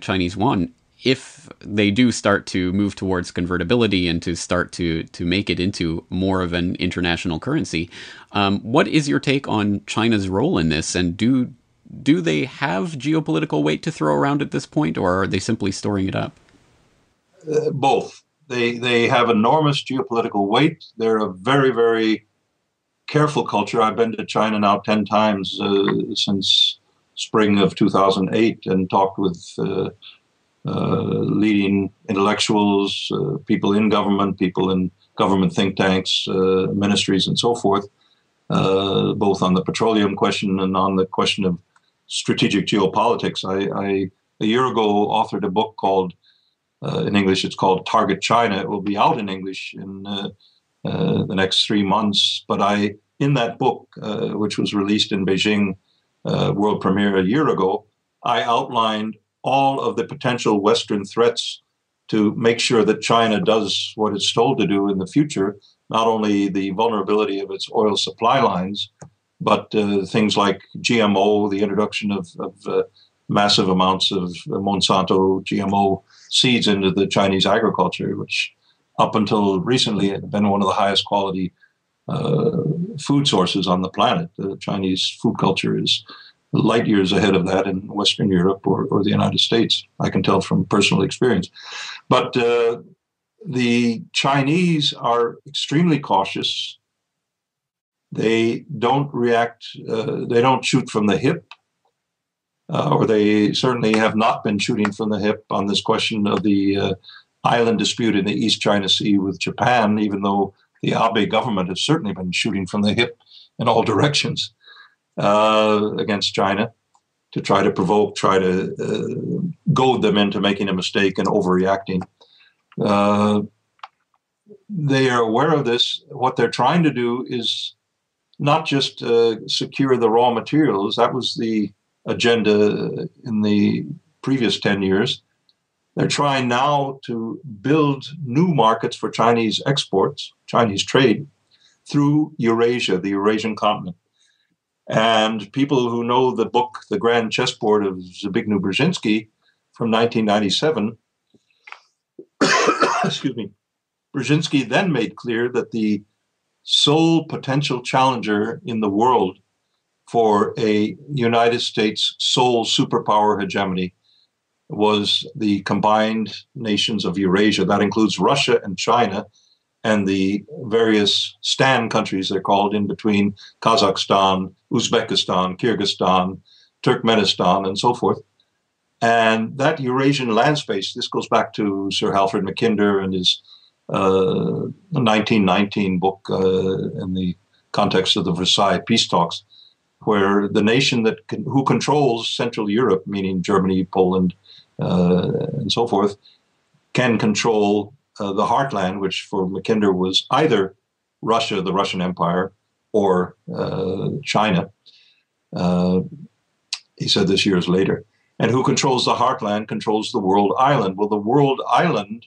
Chinese yuan, if they do start to move towards convertibility and to start to to make it into more of an international currency. Um, what is your take on China's role in this, and do do they have geopolitical weight to throw around at this point, or are they simply storing it up? Uh, both. They, they have enormous geopolitical weight. They're a very, very careful culture. I've been to China now ten times uh, since spring of two thousand eight, and talked with uh, uh, leading intellectuals, uh, people in government, people in government think tanks, uh, ministries, and so forth, uh, both on the petroleum question and on the question of strategic geopolitics. I, I a year ago, authored a book called Uh, in English, it's called Target China. It will be out in English in uh, uh, the next three months. But I, in that book, uh, which was released in Beijing, uh, world premiere a year ago, I outlined all of the potential Western threats to make sure that China does what it's told to do in the future, not only the vulnerability of its oil supply lines, but uh, things like G M O, the introduction of, of uh, massive amounts of Monsanto G M O seeds into the Chinese agriculture, which up until recently had been one of the highest quality uh, food sources on the planet. The Chinese food culture is light years ahead of that in Western Europe or, or the United States. I can tell from personal experience. But uh, the Chinese are extremely cautious. They don't react, uh, they don't shoot from the hip, uh, or they certainly have not been shooting from the hip on this question of the uh, island dispute in the East China Sea with Japan, even though the Abe government has certainly been shooting from the hip in all directions uh, against China to try to provoke, try to uh, goad them into making a mistake and overreacting. Uh, They are aware of this. What they're trying to do is not just uh, secure the raw materials. That was the agenda in the previous ten years. They're trying now to build new markets for Chinese exports, Chinese trade, through Eurasia, the Eurasian continent. And people who know the book, The Grand Chessboard of Zbigniew Brzezinski from nineteen ninety-seven, excuse me, Brzezinski then made clear that the sole potential challenger in the world for a United States sole superpower hegemony was the combined nations of Eurasia. That includes Russia and China and the various Stan countries, they're called, in between Kazakhstan, Uzbekistan, Kyrgyzstan, Turkmenistan, and so forth. And that Eurasian land space, this goes back to Sir Halford Mackinder and his Uh, the nineteen nineteen book uh, in the context of the Versailles peace talks, where the nation that can, who controls Central Europe, meaning Germany, Poland, uh, and so forth, can control uh, the heartland, which for Mackinder was either Russia, the Russian Empire, or uh, China. Uh, he said this years later. And who controls the heartland controls the world island. Well, the world island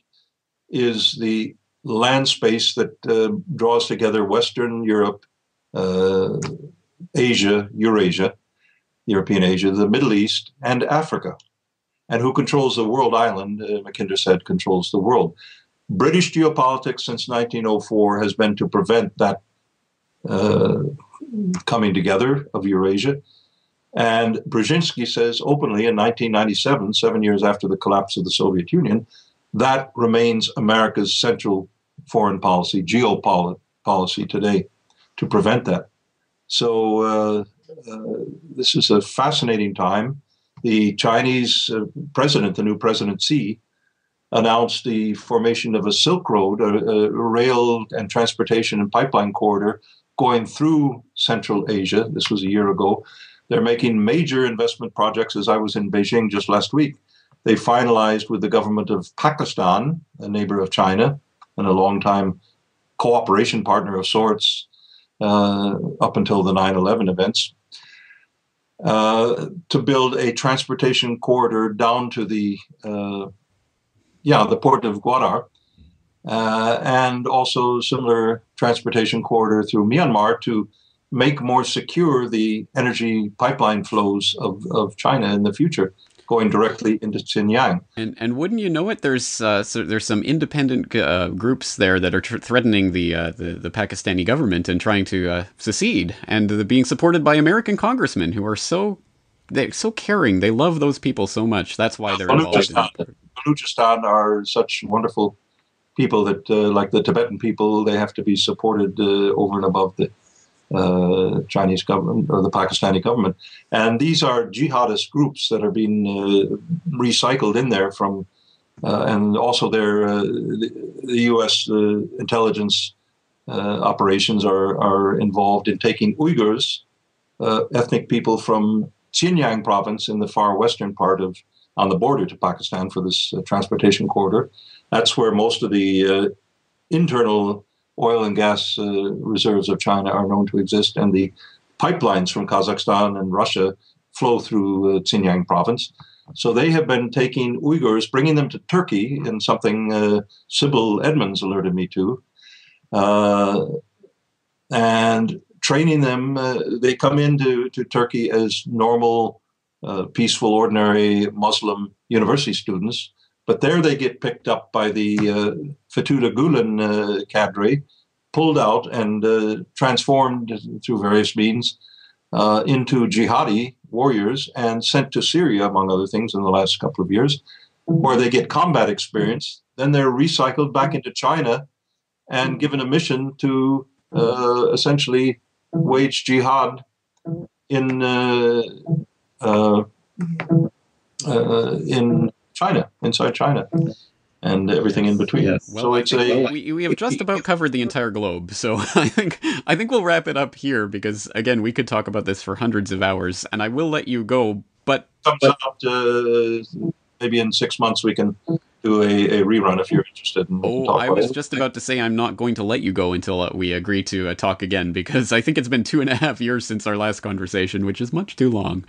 is the land space that uh, draws together Western Europe, uh, Asia, Eurasia, European Asia, the Middle East, and Africa. And who controls the world island, uh, Mackinder said, controls the world. British geopolitics since nineteen oh four has been to prevent that uh, coming together of Eurasia. And Brzezinski says openly in nineteen ninety-seven, seven years after the collapse of the Soviet Union, that remains America's central foreign policy, geopolitics today, to prevent that. So uh, uh, this is a fascinating time. The Chinese uh, president, the new President Xi, announced the formation of a Silk Road, a, a rail and transportation and pipeline corridor going through Central Asia. This was a year ago. They're making major investment projects, as I was in Beijing just last week. They finalized with the government of Pakistan, a neighbor of China, and a longtime cooperation partner of sorts uh, up until the nine eleven events, uh, to build a transportation corridor down to the, uh, yeah, the port of Gwadar, uh, and also similar transportation corridor through Myanmar to make more secure the energy pipeline flows of, of China in the future, going directly into Xinjiang. And, and wouldn't you know it, there's uh, so there's some independent uh, groups there that are tr threatening the, uh, the the Pakistani government and trying to uh, secede, and they're being supported by American congressmen who are so they so caring. They love those people so much. That's why they're involved. In Baluchistan are such wonderful people that, uh, like the Tibetan people, they have to be supported uh, over and above the Uh, Chinese government or the Pakistani government. And these are jihadist groups that are being uh, recycled in there from, uh, and also their, uh, the U S uh, intelligence uh, operations are, are involved in taking Uyghurs, uh, ethnic people from Xinjiang province in the far western part of, on the border to Pakistan for this uh, transportation corridor. That's where most of the uh, internal oil and gas uh, reserves of China are known to exist, and the pipelines from Kazakhstan and Russia flow through uh, Xinjiang province. So they have been taking Uyghurs, bringing them to Turkey, and something uh, Sybil Edmonds alerted me to, uh, and training them. Uh, they come into to Turkey as normal, uh, peaceful, ordinary Muslim university students. But there they get picked up by the uh, Fethullah Gulen uh, cadre pulled out and uh, transformed through various means uh, into jihadi warriors and sent to Syria, among other things, in the last couple of years, where they get combat experience. Then they're recycled back into China and given a mission to uh, essentially wage jihad in uh, uh, uh, in China, inside China, and everything in between. Yes. Well, so it's a, we, we have just about covered the entire globe. So I think I think we'll wrap it up here, because again, we could talk about this for hundreds of hours, and I will let you go. But, but uh, maybe in six months we can do a, a rerun if you're interested. In oh, talk I about was it. just about to say I'm not going to let you go until uh, we agree to uh, talk again, because I think it's been two and a half years since our last conversation, which is much too long.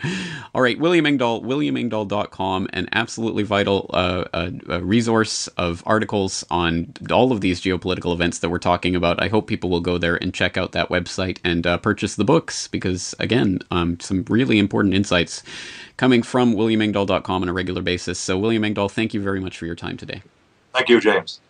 All right, William Engdahl, William Engdahl dot com, an absolutely vital uh, uh, resource of articles on all of these geopolitical events that we're talking about. I hope people will go there and check out that website and uh, purchase the books, because, again, um, some really important insights coming from William Engdahl dot com on a regular basis. So, William Engdahl, thank you very much for your time today. Thank you, James.